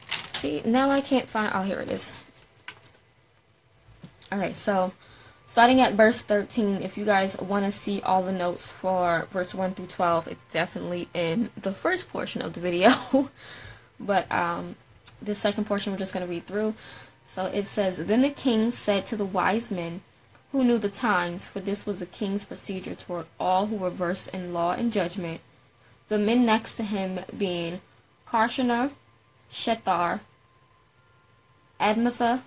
See, now I can't find. Oh, here it is. Okay, so starting at verse 13, if you guys want to see all the notes for verse 1 through 12, it's definitely in the first portion of the video. But this second portion we're just going to read through. So it says, "Then the king said to the wise men who knew the times, for this was the king's procedure toward all who were versed in law and judgment, the men next to him being Karshana, Shethar, Admatha,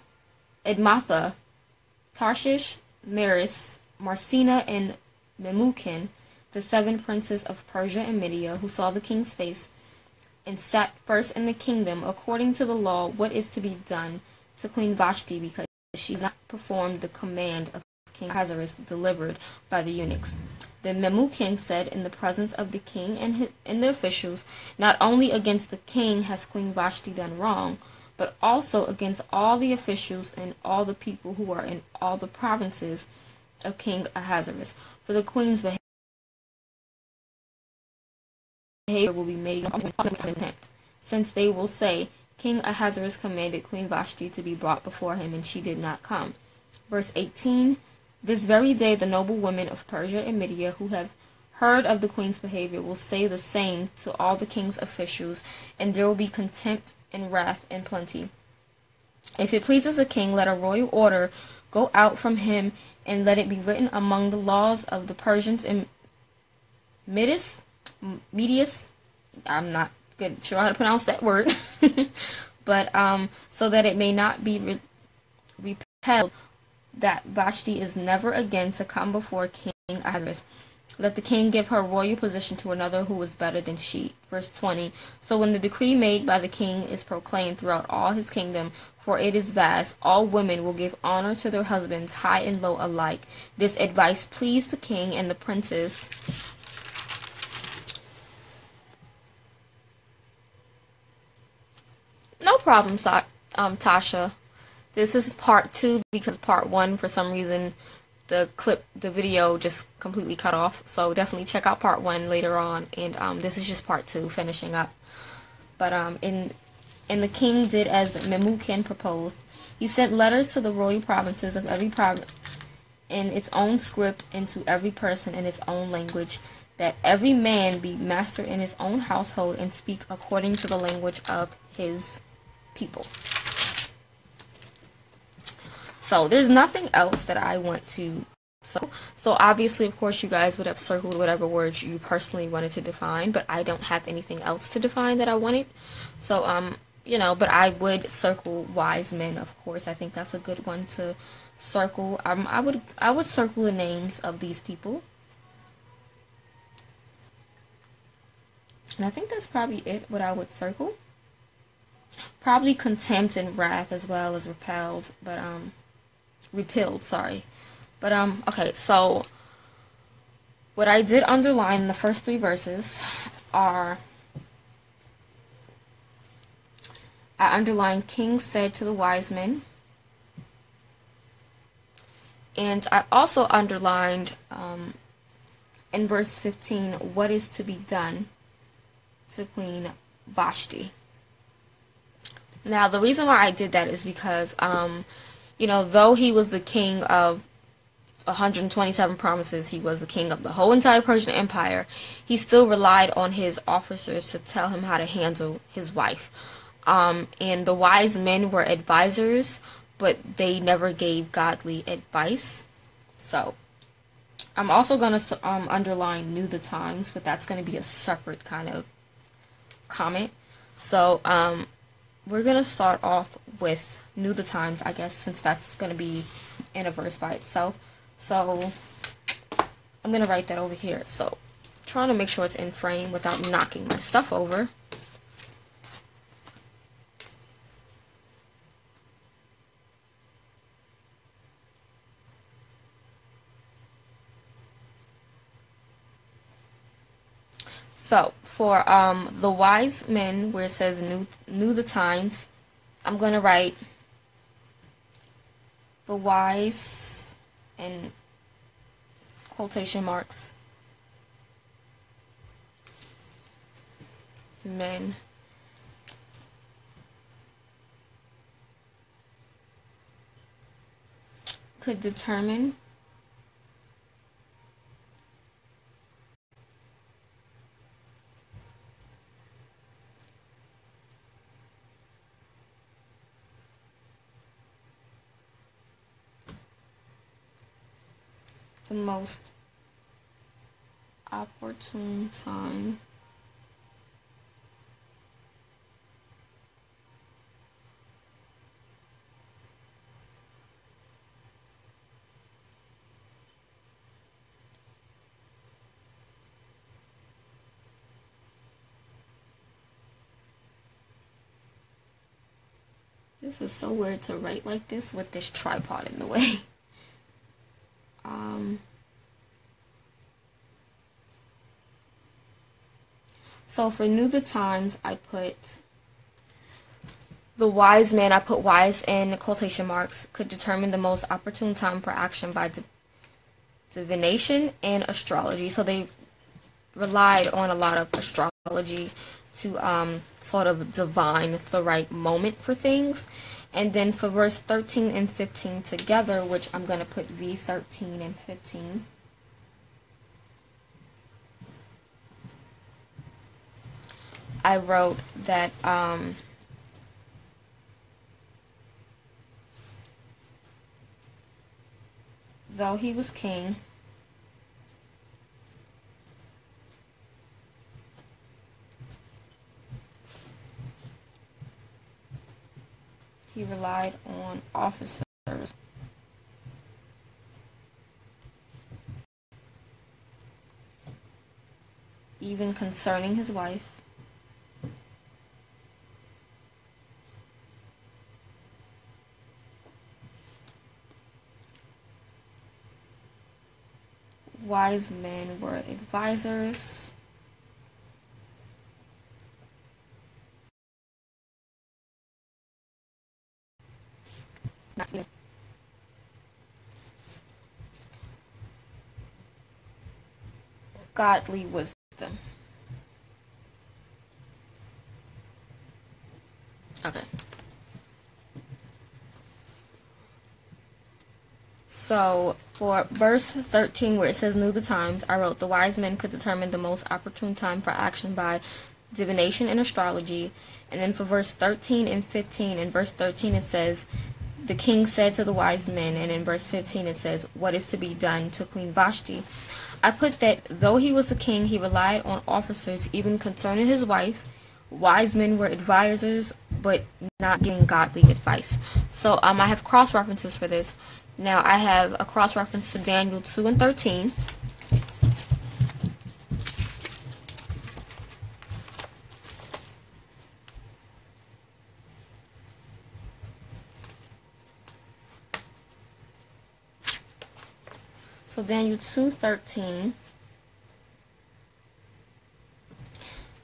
Tarshish, Maris, Marcina, and Memucan, the 7 princes of Persia and Media, who saw the king's face, and sat first in the kingdom, according to the law, what is to be done to Queen Vashti, because she has not performed the command of King Ahasuerus delivered by the eunuchs. Then Memucan said in the presence of the king and the officials, not only against the king has Queen Vashti done wrong, but also against all the officials and all the people who are in all the provinces of King Ahasuerus. For the queen's behavior will be made contempt, since they will say, King Ahasuerus commanded Queen Vashti to be brought before him, and she did not come." Verse 18, "This very day the noble women of Persia and Media who have heard of the queen's behavior will say the same to all the king's officials, and there will be contempt and wrath and plenty. If it pleases the king, let a royal order go out from him, and let it be written among the laws of the Persians and Medias, I'm not good sure how to pronounce that word, but so that it may not be repelled, that Vashti is never again to come before King Ahasuerus. Let the king give her royal position to another who is better than she." Verse 20, "So when the decree made by the king is proclaimed throughout all his kingdom, for it is vast, all women will give honor to their husbands, high and low alike. This advice pleased the king and the princes." No problem, Tasha. This is part two because part one, for some reason, the video just completely cut off. So definitely check out part one later on. And this is just part two, finishing up. But and the king did as Memucan proposed. He sent letters to the royal provinces of every province in its own script and to every person in its own language, that every man be master in his own household and speak according to the language of his people. So there's nothing else that I want to so obviously, of course, you guys would have circled whatever words you personally wanted to define, but I don't have anything else to define that I wanted. So you know, but I would circle wise men, of course. I think that's a good one to circle. I would circle the names of these people. And I think that's probably it, what I would circle. Probably contempt and wrath as well as repelled, but repelled, sorry. But okay, so what I did underline in the first three verses are, I underlined king said to the wise men, and I also underlined in verse 15 what is to be done to Queen Vashti. Now the reason why I did that is because you know, though he was the king of 127 provinces, he was the king of the whole entire Persian Empire, he still relied on his officers to tell him how to handle his wife. And the wise men were advisors, but they never gave godly advice. So I'm also going to underline knew the times, but that's going to be a separate kind of comment. So we're going to start off with knew the times, I guess, since that's going to be in a verse by itself. So I'm going to write that over here. So trying to make sure it's in frame without knocking my stuff over. So for the wise men, where it says knew the times, I'm going to write the wise in quotation marks men could determine the most opportune time . This is so weird to write like this with this tripod in the way. So for knew the times, I put the wise man, I put wise in quotation marks, could determine the most opportune time for action by divination and astrology. So they relied on a lot of astrology to sort of divine the right moment for things. And then for verse 13 and 15 together, which I'm going to put V13 and 15. I wrote that though he was king, he relied on officers even concerning his wife, wise men were advisors. Maximum. Godly wisdom. Okay. So, for verse 13, where it says, "Knew the times," I wrote, "The wise men could determine the most opportune time for action by divination and astrology." And then for verse 13 and 15, in verse 13 it says, "The king said to the wise men," and in verse 15 it says, "What is to be done to Queen Vashti?" I put that though he was the king, he relied on officers even concerning his wife. Wise men were advisors, but not giving godly advice. So I have cross references for this. Now I have a cross reference to Daniel 2 and 13. So Daniel 2:13,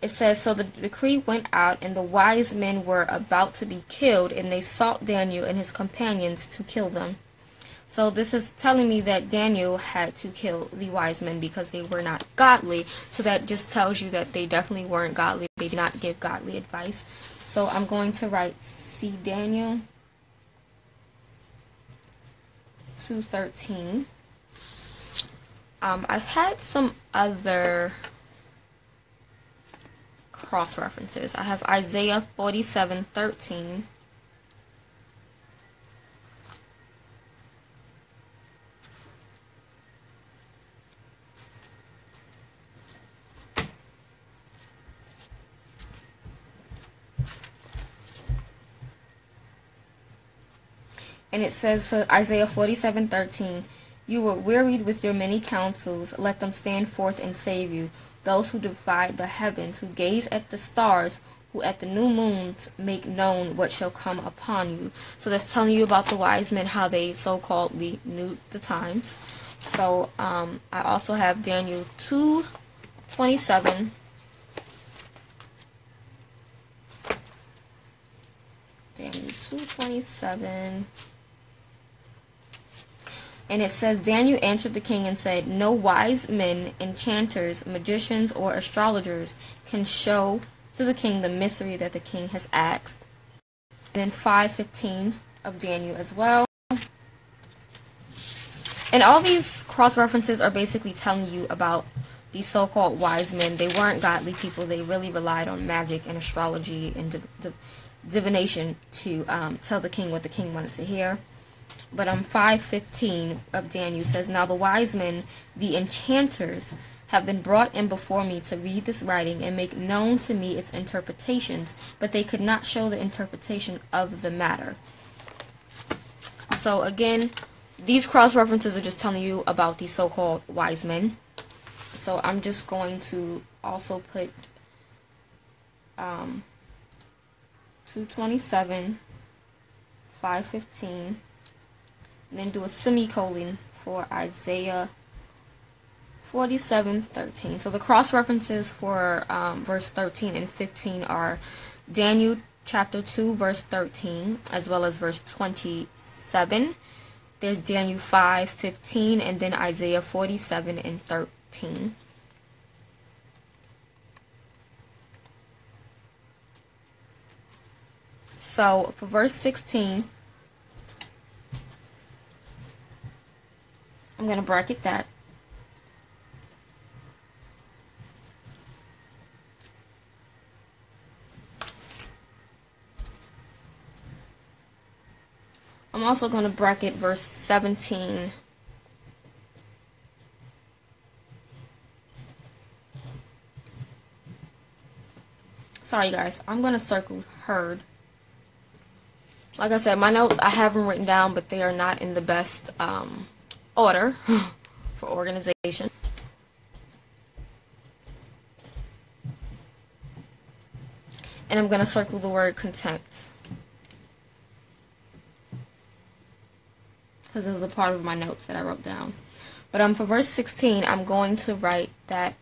it says, "So the decree went out, and the wise men were about to be killed, and they sought Daniel and his companions to kill them." So this is telling me that Daniel had to kill the wise men because they were not godly. So that just tells you that they definitely weren't godly. They did not give godly advice. So I'm going to write C. Daniel 2:13. I've had some other cross references. I have Isaiah 47:13. And it says for Isaiah 47:13, "You were wearied with your many counsels, let them stand forth and save you. Those who divide the heavens, who gaze at the stars, who at the new moons make known what shall come upon you." So that's telling you about the wise men, how they so-calledly knew the times. So I also have Daniel 2:27. Daniel 2:27. And it says, "Daniel answered the king and said, 'No wise men, enchanters, magicians, or astrologers can show to the king the mystery that the king has asked.'" And then 5:15 of Daniel as well. And all these cross references are basically telling you about these so-called wise men. They weren't godly people. They really relied on magic and astrology and divination to tell the king what the king wanted to hear. But 5:15 of Daniel says, "Now the wise men, the enchanters, have been brought in before me to read this writing and make known to me its interpretations, but they could not show the interpretation of the matter." So again, these cross references are just telling you about these so-called wise men. So I'm just going to also put 2:27, 5:15. And then do a semicolon for Isaiah 47:13. So the cross references for verse 13 and 15 are Daniel chapter 2 verse 13, as well as verse 27. There's Daniel 5:15, and then Isaiah 47 and 13. So for verse 16, I'm going to bracket that. I'm also going to bracket verse 17. Sorry guys, I'm going to circle heard. Like I said, my notes, I have them written down, but they are not in the best order for organization. And I'm going to circle the word contempt because it was a part of my notes that I wrote down. But for verse 16, I'm going to write that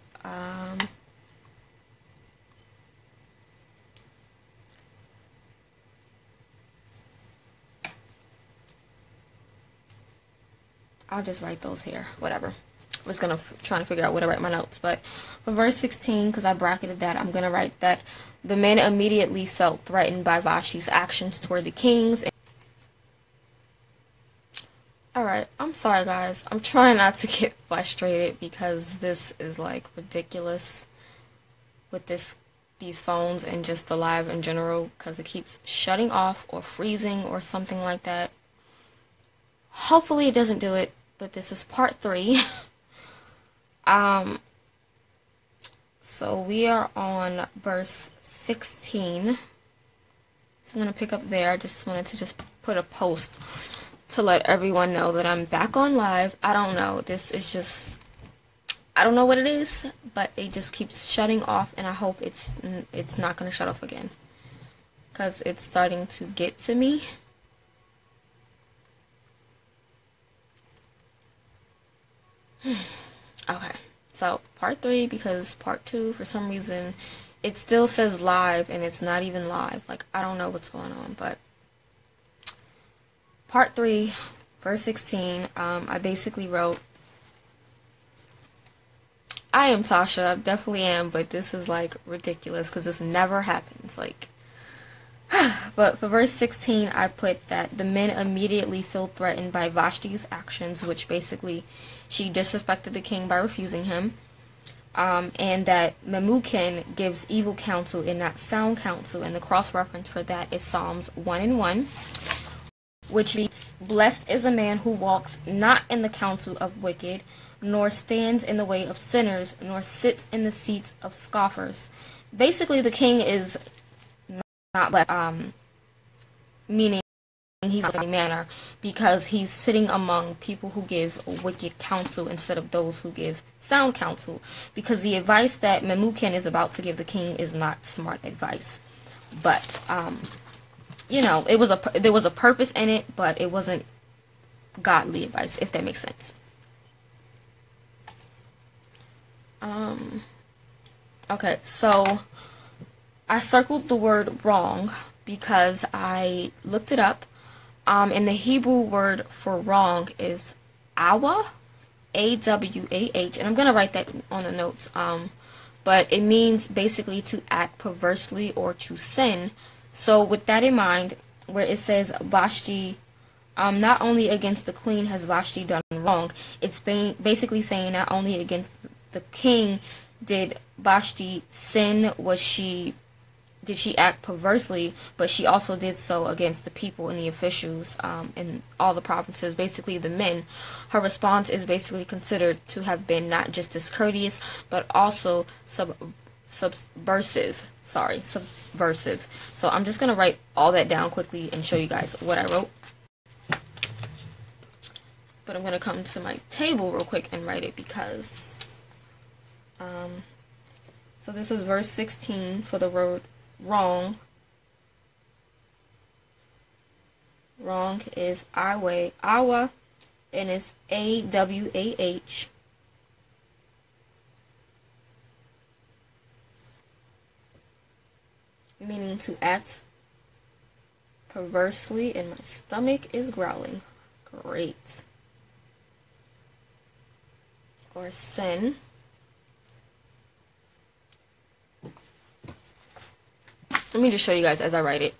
I'll just write those here, whatever. I'm just going to try to figure out where to write my notes. But for verse 16, because I bracketed that, I'm going to write that the men immediately felt threatened by Vashti's actions toward the kings. Alright, I'm sorry guys. I'm trying not to get frustrated because this is like ridiculous with these phones and just the live in general, because it keeps shutting off or freezing or something like that. Hopefully it doesn't do it, but this is part 3. So we are on verse 16. So I'm going to pick up there. I just wanted to just put a post to let everyone know that I'm back on live. I don't know. This is just, I don't know what it is, but it just keeps shutting off, and I hope it's not going to shut off again, because it's starting to get to me. Okay, so part 3, because part 2 for some reason it still says live and it's not even live. Like, I don't know what's going on, but part 3 verse 16, I basically wrote, I am Tasha, I definitely am, but this is like ridiculous because this never happens, like. But for verse 16, I put that the men immediately felt threatened by Vashti's actions, which basically she disrespected the king by refusing him, and that Memucan gives evil counsel and not sound counsel, and the cross-reference for that is Psalms 1 and 1, which reads, "Blessed is a man who walks not in the counsel of wicked, nor stands in the way of sinners, nor sits in the seats of scoffers." Basically, the king is not blessed, meaning he's in a manner, because he's sitting among people who give wicked counsel instead of those who give sound counsel, because the advice that Memucan is about to give the king is not smart advice. But you know, it was there was a purpose in it, but it wasn't godly advice, if that makes sense. Okay, so I circled the word wrong because I looked it up. And the Hebrew word for wrong is awah, A-W-A-H, and I'm going to write that on the notes, but it means basically to act perversely or to sin. So with that in mind, where it says Vashti, not only against the queen has Vashti done wrong, it's basically saying not only against the king did Vashti sin, did she act perversely, but she also did so against the people and the officials in all the provinces, basically the men. Her response is basically considered to have been not just discourteous, but also subversive. Sorry, subversive. So I'm just going to write all that down quickly and show you guys what I wrote. But I'm going to come to my table real quick and write it, because... so this is verse 16 for the word wrong. Wrong is awa, and it's A-W-A-H. Meaning to act perversely, and my stomach is growling. Great. Or sin. Let me just show you guys as I write it.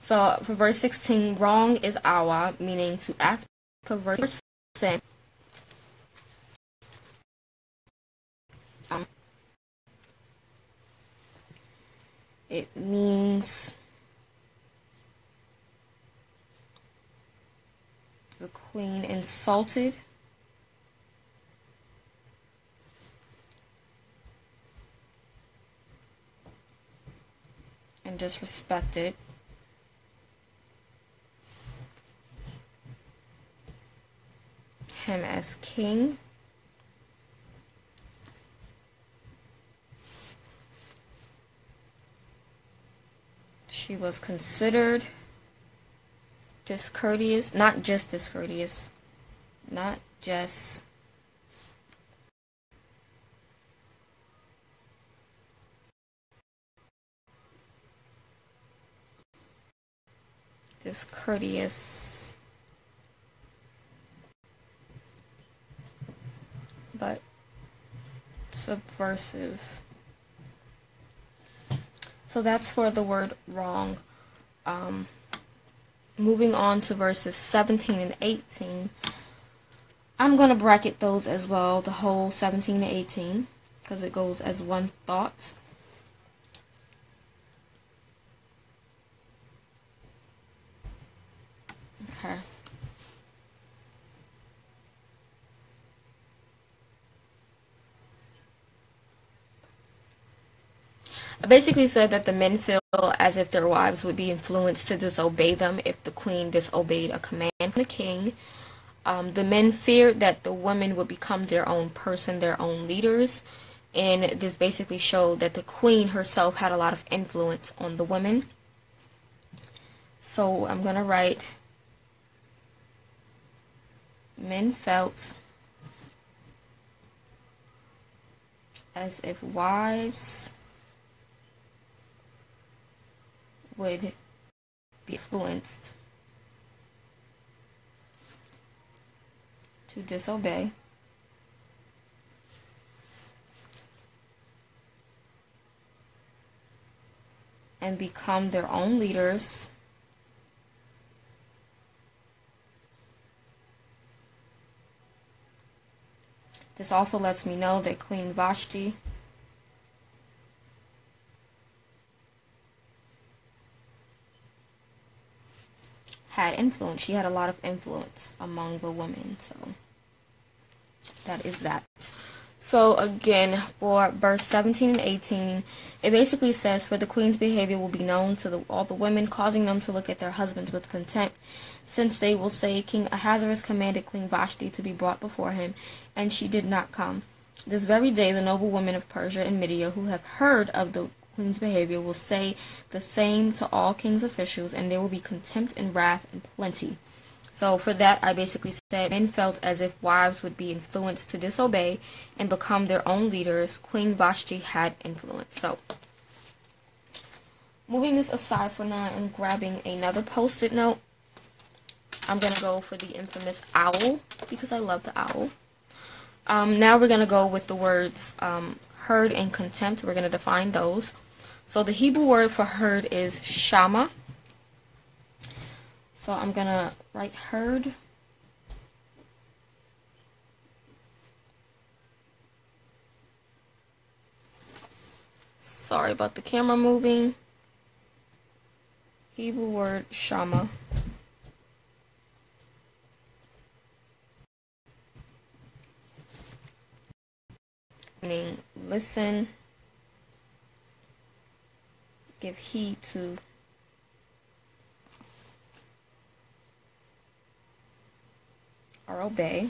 So for verse 16, wrong is awa, meaning to act perversely or sin. It means the queen insulted and disrespected him as king, she was considered discourteous, not just discourteous, subversive. So that's for the word wrong. Moving on to verses 17 and 18. I'm going to bracket those as well, the whole 17 to 18, because it goes as one thought. Okay. I basically said that the men feel as if their wives would be influenced to disobey them if the queen disobeyed a command from the king. The men feared that the women would become their own person, their own leaders, and this basically showed that the queen herself had a lot of influence on the women. So I'm going to write, men felt as if wives would be influenced to disobey and become their own leaders . This also lets me know that Queen Vashti had influence. She had a lot of influence among the women. So that is that. So again, for verse 17 and 18, it basically says, for the queen's behavior will be known to all the women, causing them to look at their husbands with contempt, since they will say, King Ahasuerus commanded Queen Vashti to be brought before him, and she did not come. This very day the noble women of Persia and Media who have heard of the queen's behavior will say the same to all king's officials, and there will be contempt and wrath and plenty. So for that, I basically said men felt as if wives would be influenced to disobey and become their own leaders. Queen Vashti had influence. So moving this aside for now and grabbing another post-it note, I'm going to go for the infamous owl because I love the owl. Now we're going to go with the words heard and contempt. We're going to define those. So the Hebrew word for heard is shama. So I'm going to write heard. Sorry about the camera moving. Hebrew word shama. Meaning listen, give heed to, or obey.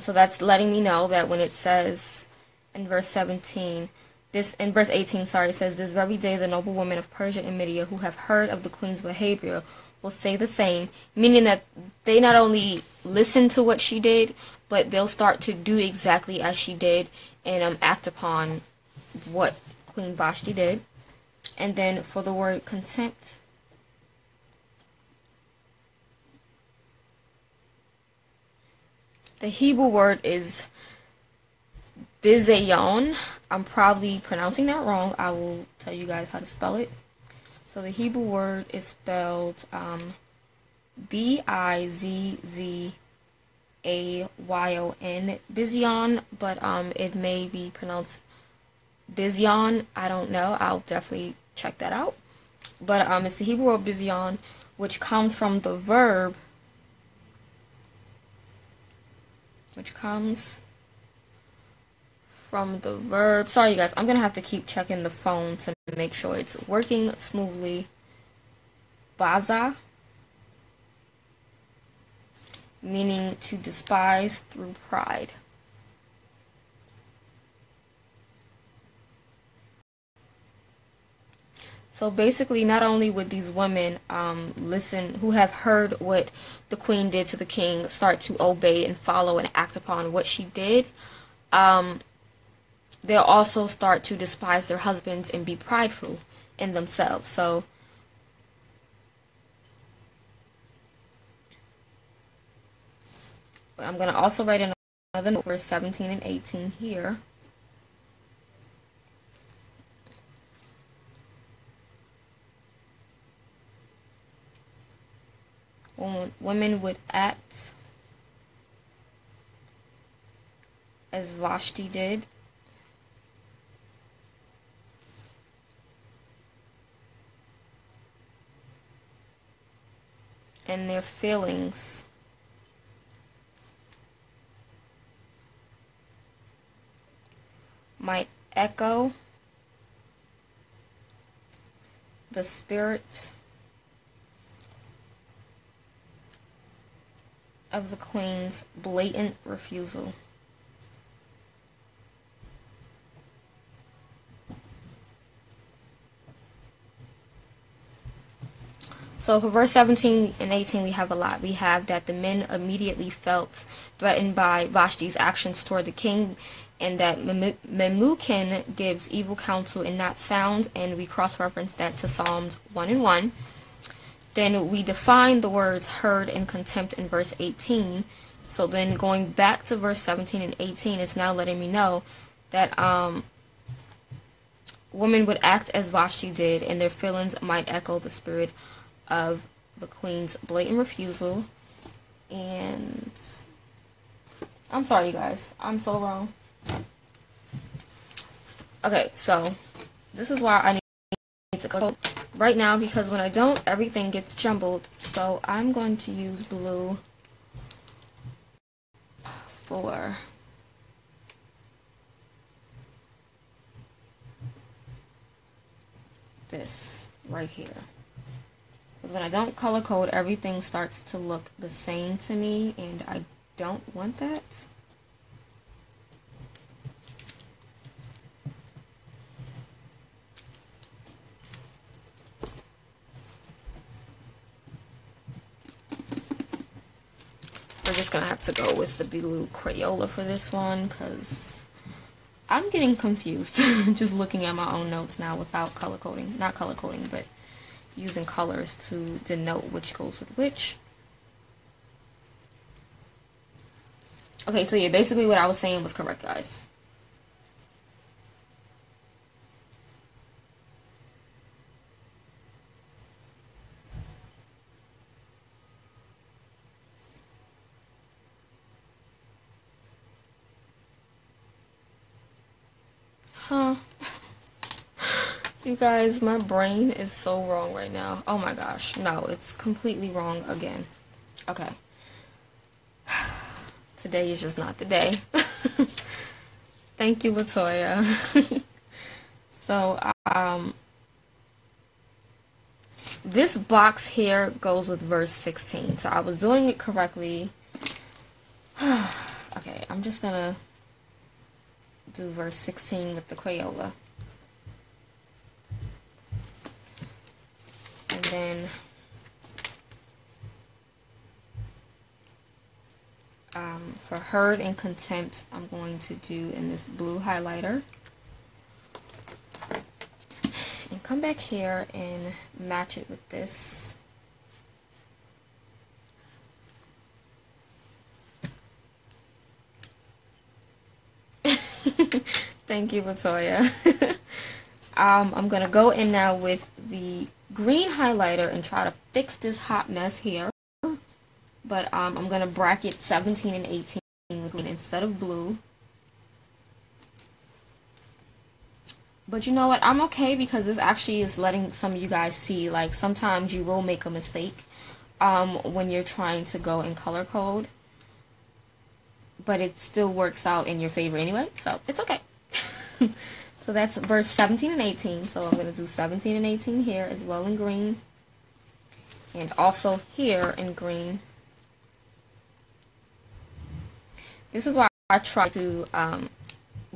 So that's letting me know that when it says in verse 17, in verse 18, it says, this very day the noble women of Persia and Media who have heard of the queen's behavior will say the same, meaning that they not only listen to what she did, but they'll start to do exactly as she did and act upon what Queen Vashti did. And then for the word contempt, the Hebrew word is bizayon. I'm probably pronouncing that wrong. I will tell you guys how to spell it. So the Hebrew word is spelled B-I-Z-Z-A-Y-O-N, bizayon, but it may be pronounced bizayon. I don't know. I'll definitely check that out. But it's the Hebrew word bizayon, which comes from the verb, sorry you guys, I'm going to have to keep checking the phone to make sure it's working smoothly. Baza, meaning to despise through pride. So basically, not only would these women listen, who have heard what the queen did to the king, start to obey and follow and act upon what she did, they'll also start to despise their husbands and be prideful in themselves. So I'm going to also write in another note, verse 17 and 18 here. Women would act as Vashti did. And their feelings might echo the spirit of the queen's blatant refusal. So for verse 17 and 18 we have a lot. We have that the men immediately felt threatened by Vashti's actions toward the king, and that Memucan gives evil counsel and not sound, and we cross-reference that to Psalms 1 and 1. Then we define the words heard and contempt in verse 18. So then going back to verse 17 and 18, it's now letting me know that women would act as Vashti did, and their feelings might echo the spirit of the queen's blatant refusal. And I'm sorry, you guys, I'm so wrong. Okay, so this is why I need to go right now, because when I don't, everything gets jumbled. So I'm going to use blue for this right here. Because when I don't color code, everything starts to look the same to me, and I don't want that. We're just gonna have to go with the blue Crayola for this one, because I'm getting confused just looking at my own notes now without color coding. Not color coding, but using colors to denote which goes with which. Okay, so yeah, basically what I was saying was correct, guys. Huh. You guys, my brain is so wrong right now. Oh my gosh. No, it's completely wrong again. Okay. Today is just not the day. Thank you, Latoya. So, this box here goes with verse 16. So I was doing it correctly. Okay, I'm just gonna do verse 16 with the Crayola. Then for heard and contempt, I'm going to do in this blue highlighter and come back here and match it with this. Thank you, Latoya. I'm gonna go in now with the green highlighter and try to fix this hot mess here, but I'm gonna bracket 17 and 18 with green instead of blue. But you know what, I'm okay, because this actually is letting some of you guys see, like, sometimes you will make a mistake when you're trying to go and color code, but it still works out in your favor anyway, so it's okay. So that's verse 17 and 18. So I'm going to do 17 and 18 here as well in green. And also here in green. This is why I try to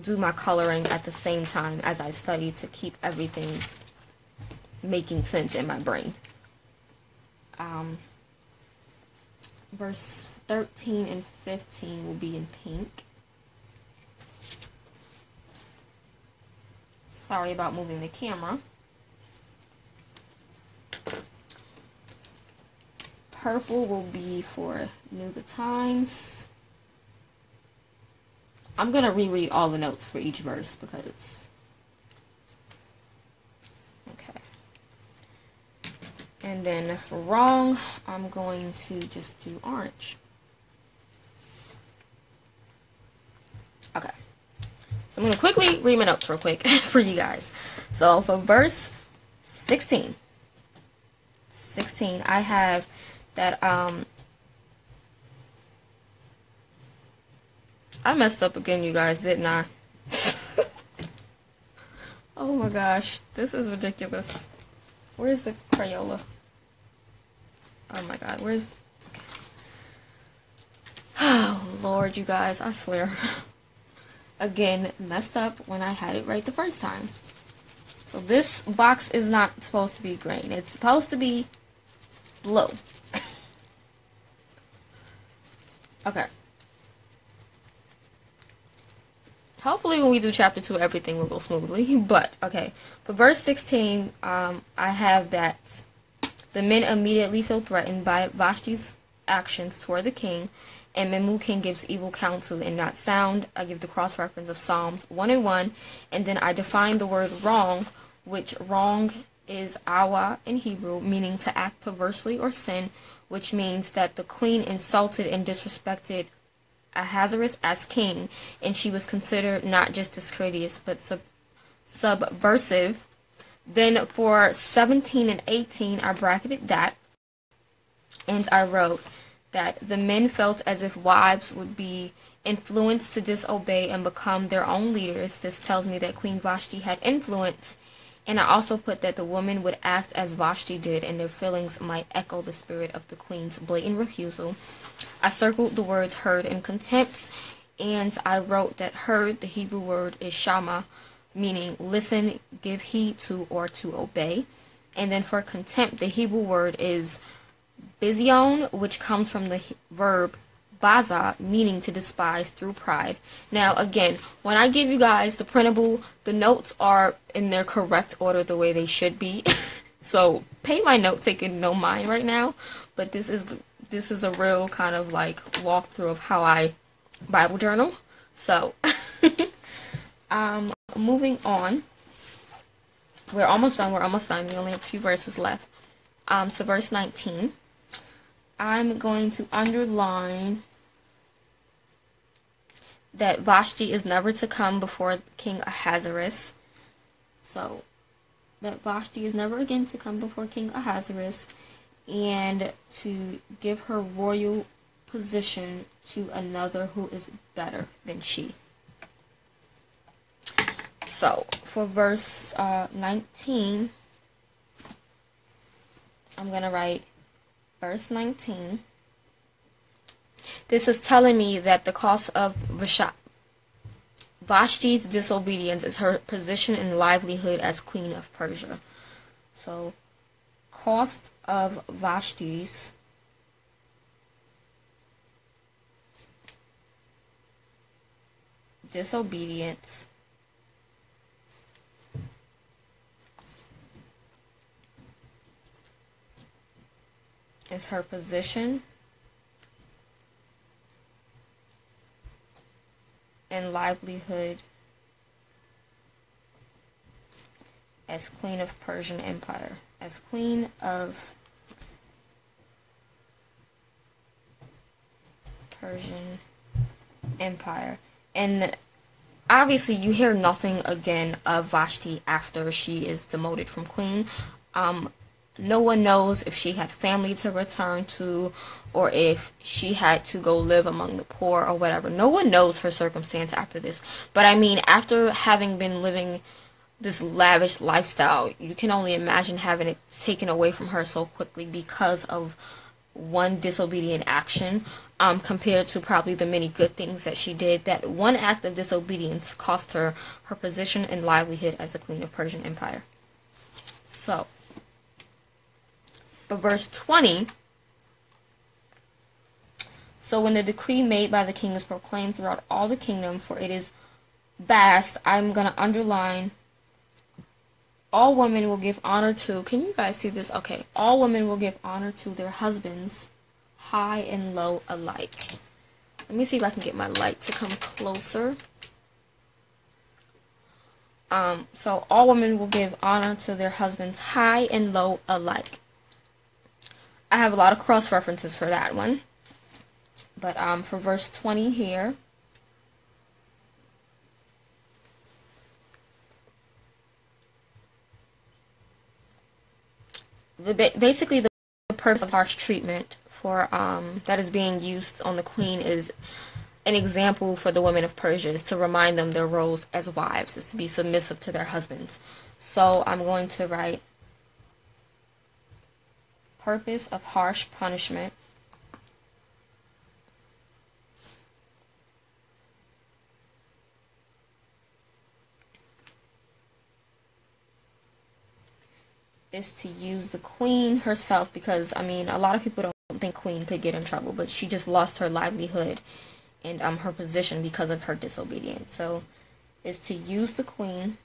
do my coloring at the same time as I study, to keep everything making sense in my brain. Verse 13 and 15 will be in pink. Sorry about moving the camera. Purple will be for New the Times. I'm going to reread all the notes for each verse because... Okay. And then if we're wrong, I'm going to just do orange. Okay. So I'm going to quickly read my notes real quick for you guys. So for verse 16, I have that, I messed up again, you guys, didn't I? Oh my gosh, this is ridiculous. Where's the Crayola? Oh my god, where's... Okay. Oh Lord, you guys, I swear. Again, messed up when I had it right the first time. So this box is not supposed to be green. It's supposed to be blue. Okay. Hopefully when we do chapter 2, everything will go smoothly, but, okay. For verse 16, I have that the men immediately feel threatened by Vashti's actions toward the king, and Memucan gives evil counsel and not sound. I give the cross-reference of Psalms 1 and 1, and then I define the word wrong, which wrong is awa in Hebrew, meaning to act perversely or sin, which means that the queen insulted and disrespected Ahasuerus as king, and she was considered not just discourteous but subversive. Then for 17 and 18, I bracketed that, and I wrote that the men felt as if wives would be influenced to disobey and become their own leaders. This tells me that Queen Vashti had influence, and I also put that the women would act as Vashti did, and their feelings might echo the spirit of the queen's blatant refusal. I circled the words heard and contempt, and I wrote that heard, the Hebrew word, is shama, meaning listen, give heed to, or to obey. And then for contempt, the Hebrew word is bizion, which comes from the verb baza, meaning to despise through pride. Now again, when I give you guys the printable, the notes are in their correct order the way they should be. So pay my note taking no mind right now, but this is a real kind of like walkthrough of how I Bible journal. So moving on, we're almost done, we only have a few verses left. To verse 19, I'm going to underline that Vashti is never to come before King Ahasuerus. So, that Vashti is never again to come before King Ahasuerus, and to give her royal position to another who is better than she. So, for verse 19, I'm going to write verse 19. This is telling me that the cost of Vashti's disobedience is her position and livelihood as queen of Persia. So, cost of Vashti's disobedience is her position and livelihood as Queen of Persian Empire, as Queen of Persian Empire. And obviously you hear nothing again of Vashti after she is demoted from queen. No one knows if she had family to return to, or if she had to go live among the poor or whatever. No one knows her circumstance after this. But I mean, after having been living this lavish lifestyle, you can only imagine having it taken away from her so quickly because of one disobedient action, compared to probably the many good things that she did. That one act of disobedience cost her her position and livelihood as the Queen of Persian Empire. So... But verse 20, so when the decree made by the king is proclaimed throughout all the kingdom, for it is vast, I'm going to underline, all women will give honor to, can you guys see this? Okay, all women will give honor to their husbands, high and low alike. Let me see if I can get my light to come closer. So all women will give honor to their husbands, high and low alike. I have a lot of cross references for that one. But for verse 20 here. Basically the purpose of harsh treatment for that is being used on the queen is an example for the women of Persia, is to remind them their roles as wives is to be submissive to their husbands. So I'm going to write purpose of harsh punishment. Is to use the queen herself, because I mean a lot of people don't think queen could get in trouble, but she just lost her livelihood and her position because of her disobedience. So is to use the queen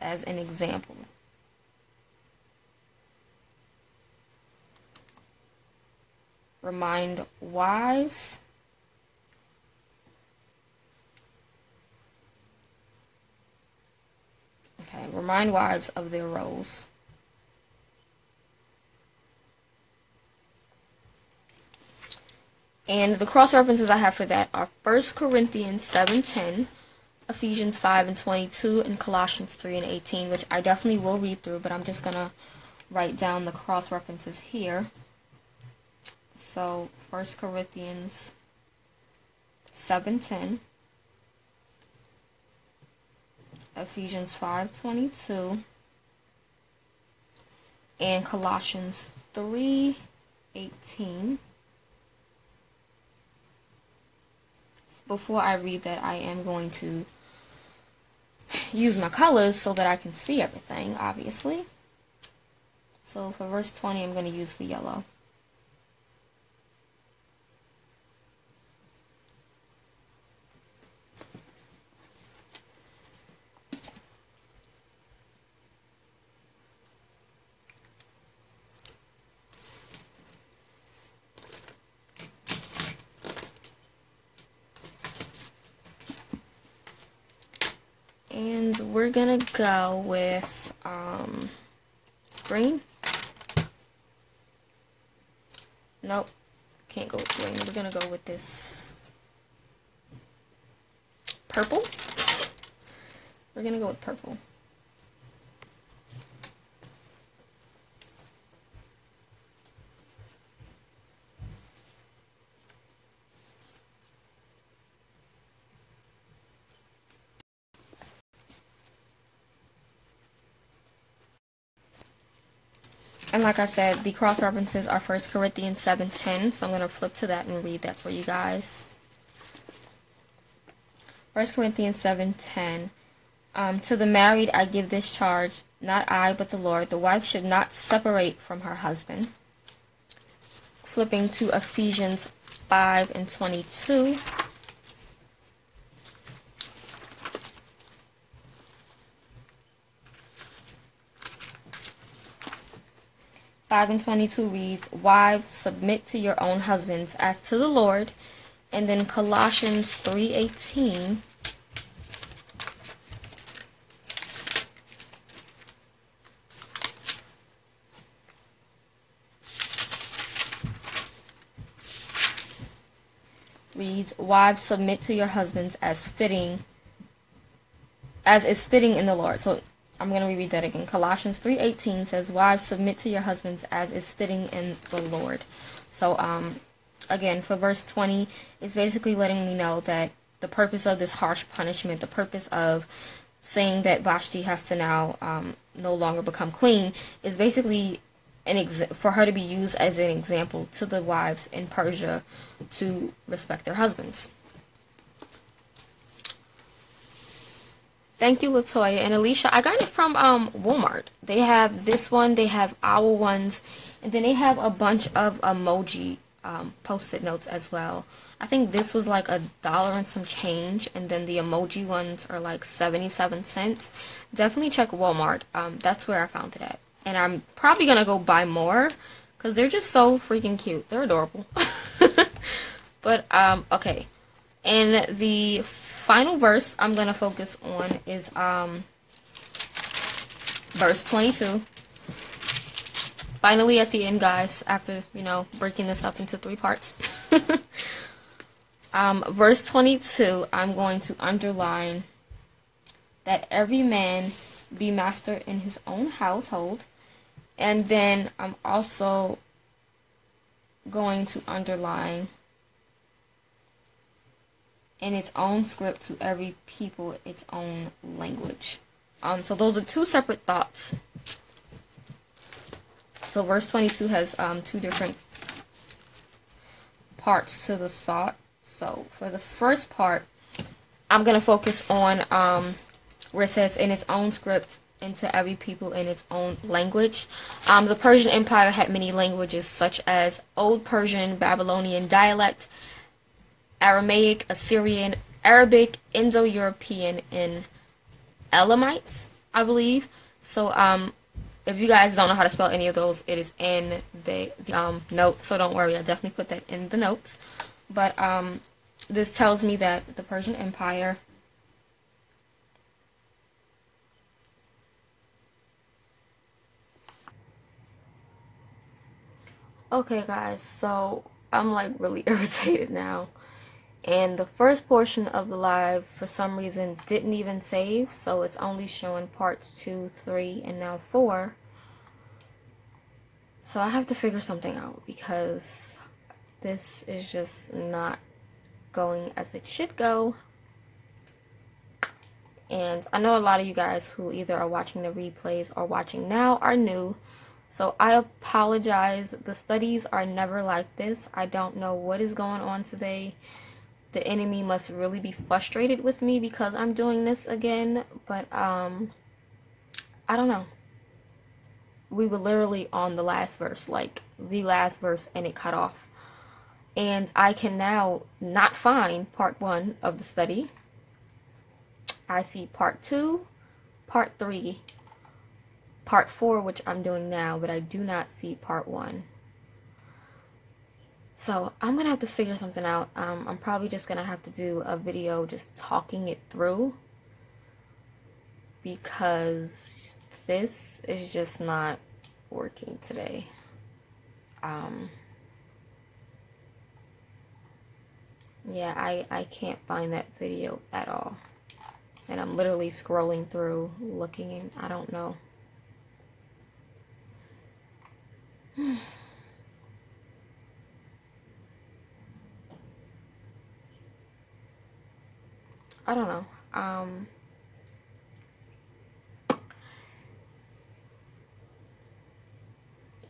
as an example. Remind wives remind wives of their roles. And the cross references I have for that are 1 Corinthians 7:10, Ephesians 5:22, and Colossians 3:18, which I definitely will read through, but I'm just going to write down the cross references here. So 1 Corinthians 7:10. Ephesians 5:22 and Colossians 3:18. Before I read that, I am going to use my colors so that I can see everything, obviously. So for verse 20, I'm going to use the yellow. And we're gonna go with green. Nope, can't go with green. We're gonna go with this purple. We're gonna go with purple. And like I said, the cross references are 1 Corinthians 7:10, so I'm going to flip to that and read that for you guys. 1 Corinthians 7:10, to the married I give this charge, not I but the Lord, the wife should not separate from her husband. Flipping to Ephesians 5:22. Reads, wives, submit to your own husbands as to the Lord. And then Colossians 3:18. Reads, wives, submit to your husbands as is fitting in the Lord. So I'm going to reread that again. Colossians 3:18 says, wives, submit to your husbands as is fitting in the Lord. So, again, for verse 20, it's basically letting me know that the purpose of this harsh punishment, the purpose of saying that Vashti has to now no longer become queen, is basically for her to be used as an example to the wives in Persia to respect their husbands. Thank you, Latoya and Alicia. I got it from Walmart. They have this one, they have owl ones, and then they have a bunch of emoji post-it notes as well. I think this was like $1 and some change, and then the emoji ones are like 77 cents. Definitely check Walmart. That's where I found it at, and I'm probably gonna go buy more. because they're just so freaking cute. They're adorable. But okay, and the final verse I'm gonna focus on is verse 22. Finally at the end, guys, after, you know, breaking this up into 3 parts. Verse 22, I'm going to underline that every man be master in his own household. And then I'm also going to underline in its own script to every people its own language. So those are 2 separate thoughts. So verse 22 has 2 different parts to the thought. So for the first part, I'm going to focus on where it says in its own script and to every people in its own language. The Persian Empire had many languages such as Old Persian, Babylonian dialect, Aramaic, Assyrian, Arabic, Indo-European, and Elamite, I believe. So if you guys don't know how to spell any of those, it is in the notes, so don't worry, I definitely put that in the notes. But this tells me that the Persian Empire . Okay guys, so I'm like really irritated now, and the first portion of the live for some reason didn't even save, so it's only showing parts 2, 3 and now 4. So I have to figure something out because this is just not going as it should go. And I know a lot of you guys who either are watching the replays or watching now are new, so I apologize. The studies are never like this. I don't know what is going on today. The enemy must really be frustrated with me because I'm doing this again. But I don't know. We were literally on the last verse, like the last verse, and it cut off. And I can now not find part 1 of the study. I see part 2, part 3. Part 4, which I'm doing now, but I do not see part 1. So I'm gonna have to figure something out. I'm probably just gonna have to do a video just talking it through, because this is just not working today. Yeah, I can't find that video at all, and I'm literally scrolling through looking, and I don't know. I don't know.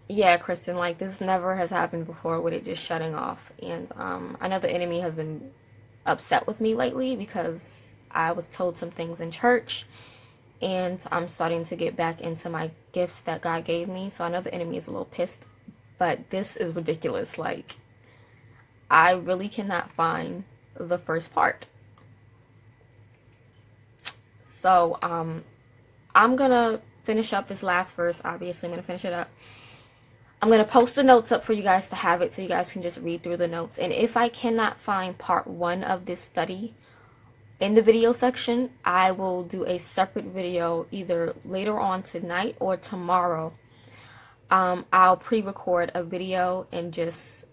Yeah, Kristen, like this never has happened before with it just shutting off. And I know the enemy has been upset with me lately because I was told some things in church. And I'm starting to get back into my gifts that God gave me. So I know the enemy is a little pissed, but this is ridiculous. Like, I really cannot find the first part. So, I'm going to finish up this last verse. Obviously, I'm going to finish it up. I'm going to post the notes up for you guys to have it so you guys can just read through the notes. And if I cannot find part 1 of this study in the video section, I will do a separate video either later on tonight or tomorrow. I'll pre-record a video and just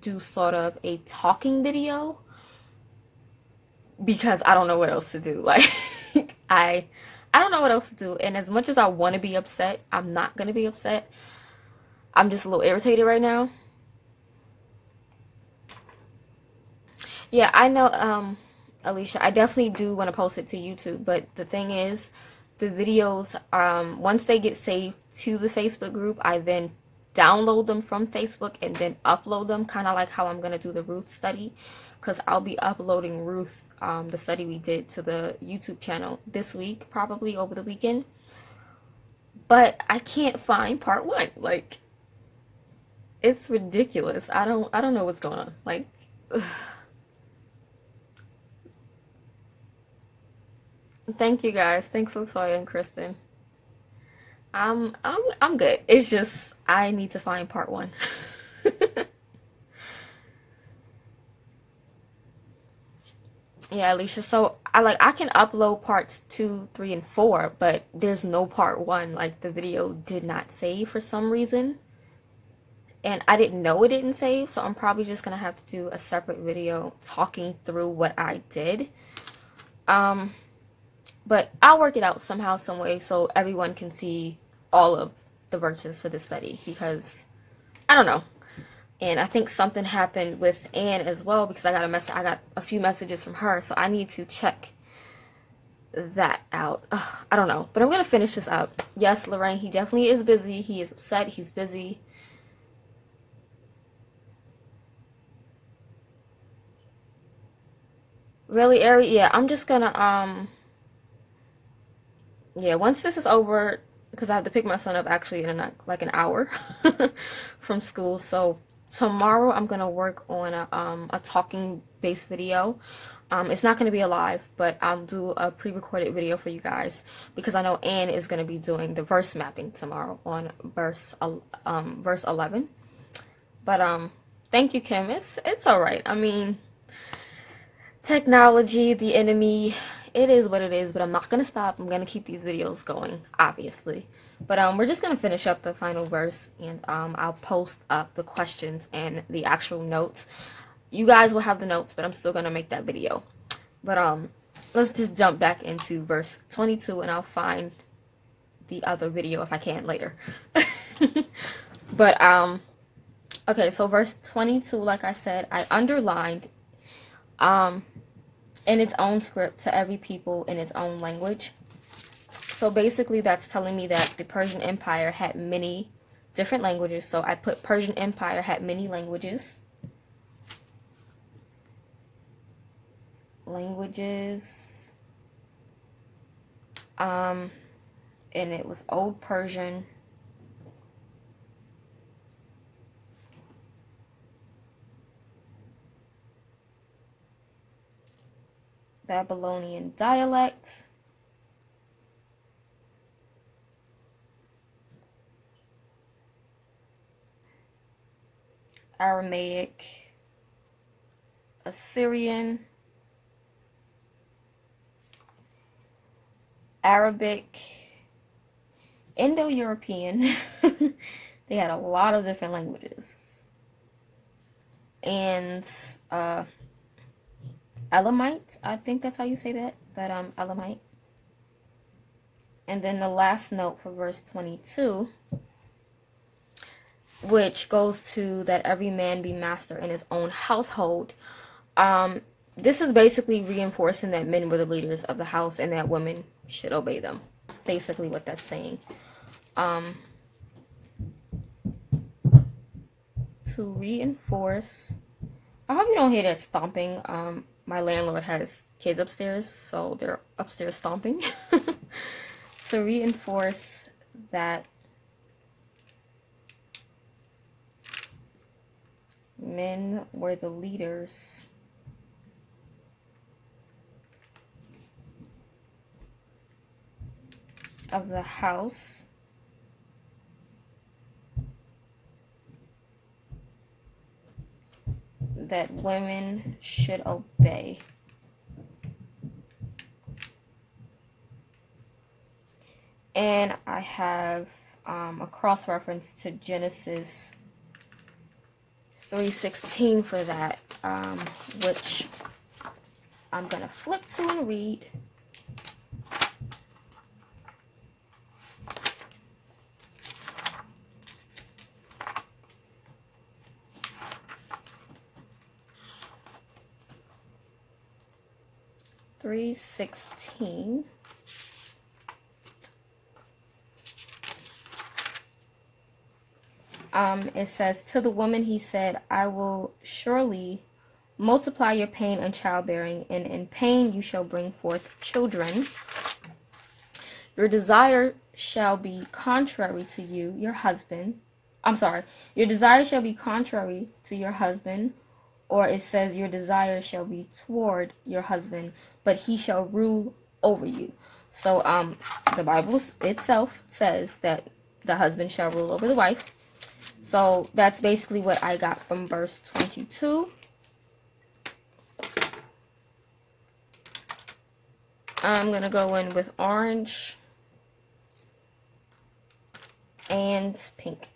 do sort of a talking video because I don't know what else to do. Like, I don't know what else to do. And as much as I want to be upset, I'm not going to be upset. I'm just a little irritated right now. Yeah, I know, Alicia, I definitely do want to post it to YouTube, but the thing is, the videos, once they get saved to the Facebook group, I then download them from Facebook and then upload them, kind of like how I'm going to do the Ruth study, because I'll be uploading Ruth, the study we did, to the YouTube channel this week, probably over the weekend. But I can't find part 1. Like, it's ridiculous. I don't know what's going on. Like, ugh. Thank you guys. Thanks, Latoya and Kristen. I'm good. It's just I need to find part one. Yeah, Alicia. So I can upload parts 2, 3, and 4, but there's no part one. Like the video did not save for some reason, and I didn't know it didn't save. So I'm probably just gonna have to do a separate video talking through what I did. But I'll work it out somehow, some way, so everyone can see all of the verses for this study, because I don't know. And I think something happened with Anne as well, because I got a few messages from her, so I need to check that out. Ugh, I don't know, but I'm gonna finish this up. Yes, Lorraine, he definitely is busy. He is upset. He's busy. Really, Ari? Yeah, I'm just gonna yeah, once this is over, because I have to pick my son up actually in like an hour from school. So tomorrow I'm gonna work on a talking based video. It's not gonna be a live, but I'll do a pre-recorded video for you guys, because I know Anne is gonna be doing the verse mapping tomorrow on verse 11. But thank you, Kim. It's all right. I mean, technology, the enemy. It is what it is, but I'm not gonna stop. I'm gonna keep these videos going, obviously. But we're just gonna finish up the final verse, and I'll post up the questions and the actual notes. You guys will have the notes, but I'm still gonna make that video. But let's just jump back into verse 22, and I'll find the other video if I can later. But okay, so verse 22, like I said, I underlined in its own script to every people in its own language. So basically that's telling me that the Persian Empire had many different languages. So I put Persian Empire had many languages. And it was Old Persian. Babylonian dialect, Aramaic, Assyrian, Arabic, Indo-European. They had a lot of different languages, and Elamite, I think that's how you say that, but Elamite. And then the last note for verse 22, which goes to that every man be master in his own household. This is basically reinforcing that men were the leaders of the house and that women should obey them. Basically what that's saying. To reinforce, I hope you don't hear that stomping. My landlord has kids upstairs, so they're upstairs stomping. To reinforce that men were the leaders of the house that women should obey. And I have a cross reference to Genesis 3:16 for that, which I'm gonna flip to and read. Genesis 3:16. It says, to the woman he said, I will surely multiply your pain and childbearing, and in pain you shall bring forth children. Your desire shall be contrary to you, your husband. Your desire shall be contrary to your husband. Or it says, your desire shall be toward your husband, but he shall rule over you. So the Bible itself says that the husband shall rule over the wife. So that's basically what I got from verse 22. I'm going to go in with orange and pink.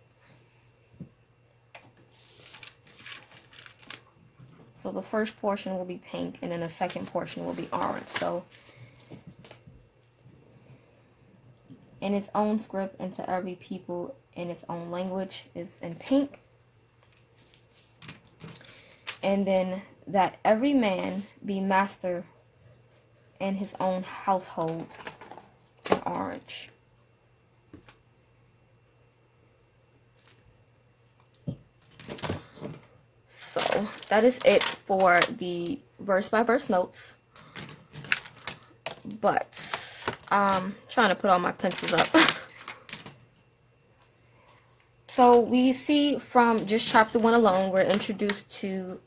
So the first portion will be pink, and then the second portion will be orange. So in its own script and to every people in its own language is in pink. And then that every man be master in his own household in orange. So that is it for the verse by verse notes, but trying to put all my pencils up. So we see from just chapter 1 alone, we're introduced to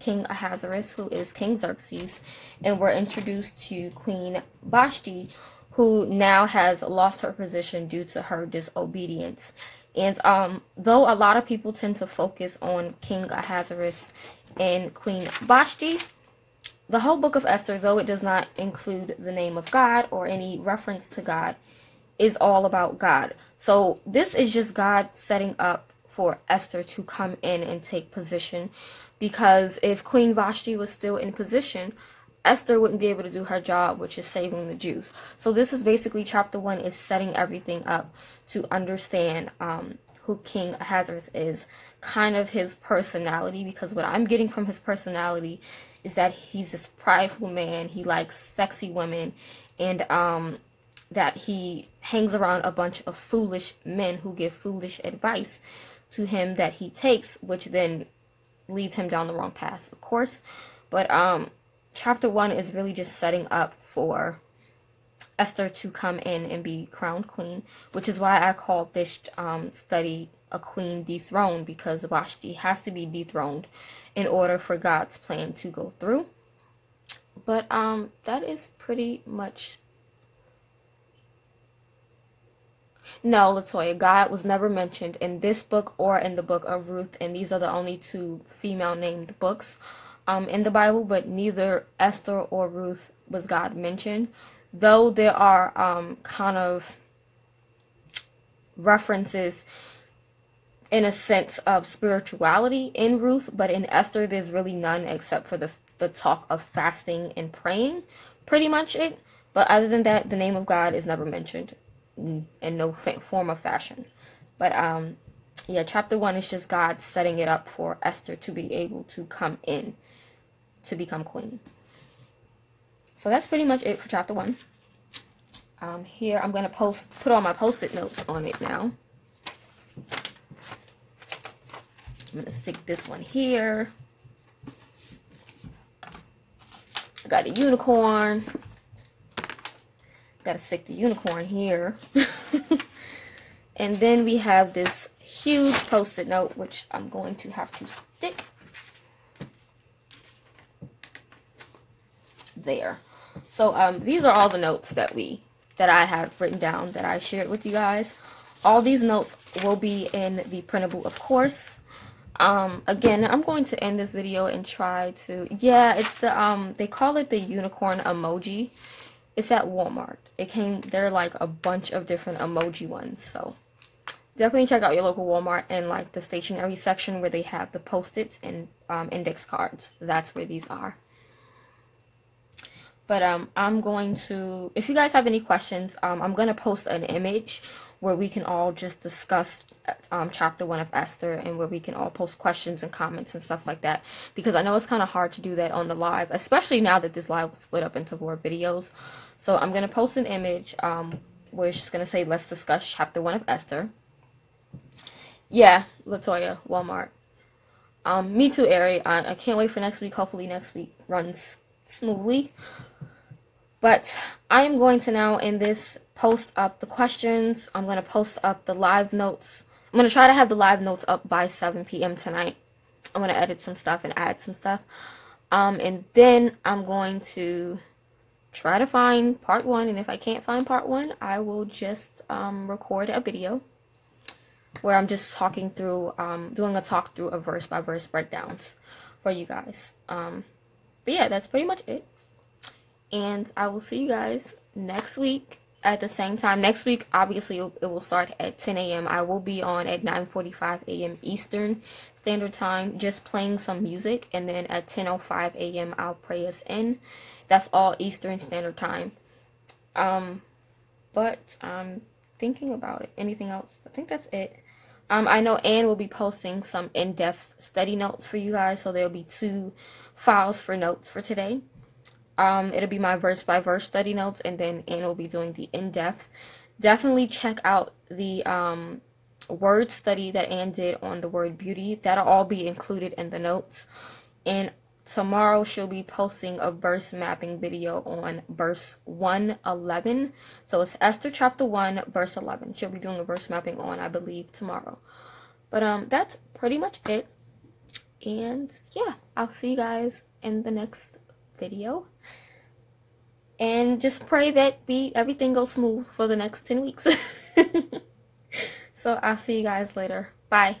King Ahasuerus, who is King Xerxes, and we're introduced to Queen Vashti, who now has lost her position due to her disobedience. And though a lot of people tend to focus on King Ahasuerus and Queen Vashti, the whole book of Esther, though it does not include the name of God or any reference to God, is all about God. So this is just God setting up for Esther to come in and take position, because if Queen Vashti was still in position, Esther wouldn't be able to do her job, which is saving the Jews. So this is basically chapter 1 is setting everything up to understand who King Ahasuerus is, kind of his personality, because what I'm getting from his personality is that he's this prideful man, he likes sexy women, and that he hangs around a bunch of foolish men who give foolish advice to him that he takes, which then leads him down the wrong path, of course. But chapter 1 is really just setting up for Esther to come in and be crowned queen, which is why I called this study A Queen Dethroned, because Vashti has to be dethroned in order for God's plan to go through. But that is pretty much... No, Latoya, God was never mentioned in this book or in the book of Ruth, and these are the only two female-named books in the Bible, but neither Esther or Ruth was God mentioned, though there are kind of references in a sense of spirituality in Ruth, but in Esther there's really none except for the talk of fasting and praying, pretty much it. But other than that, the name of God is never mentioned in no form or fashion. But yeah, chapter 1 is just God setting it up for Esther to be able to come in to become queen. So that's pretty much it for chapter 1. Here I'm going to put all my post-it notes on it now. I'm going to stick this one here. I got a unicorn. Gotta stick the unicorn here. And then we have this huge post-it note, which I'm going to have to stick there. So these are all the notes that I have written down that I shared with you guys. All these notes will be in the printable, of course. Again, I'm going to end this video and try to, yeah, it's the they call it the unicorn emoji. It's at Walmart. It came, there are like a bunch of different emoji ones. So definitely check out your local Walmart and like the stationery section where they have the post-its and index cards. That's where these are. But I'm going to, if you guys have any questions, I'm going to post an image where we can all just discuss chapter 1 of Esther, and where we can all post questions and comments and stuff like that, because I know it's kind of hard to do that on the live, especially now that this live was split up into more videos. So I'm going to post an image where it's just going to say, let's discuss chapter 1 of Esther. Yeah, Latoya, Walmart. Me too, Ari. I can't wait for next week. Hopefully next week runs smoothly. But I am going to now end this, post up the questions. I'm going to post up the live notes. I'm going to try to have the live notes up by 7 p.m. tonight. I'm going to edit some stuff and add some stuff. And then I'm going to try to find part one, and if I can't find part one, I will just record a video where I'm just talking through, doing a talk through of verse by verse breakdowns for you guys. But yeah, that's pretty much it. And I will see you guys next week at the same time. Next week, obviously, it will start at 10 a.m. I will be on at 9:45 a.m. Eastern Standard Time, just playing some music. And then at 10:05 a.m., I'll pray us in. That's all Eastern Standard Time. But I'm thinking about it. Anything else? I think that's it. I know Anne will be posting some in-depth study notes for you guys. So there will be 2 files for notes for today. It'll be my verse-by-verse study notes. And then Anne will be doing the in-depth. Definitely check out the word study that Anne did on the word beauty. That'll all be included in the notes. And tomorrow she'll be posting a verse mapping video on verse 111. So it's Esther chapter 1 verse 11. She'll be doing a verse mapping on, I believe, tomorrow. But that's pretty much it. And yeah, I'll see you guys in the next video. And just pray that everything goes smooth for the next 10 weeks. So I'll see you guys later. Bye.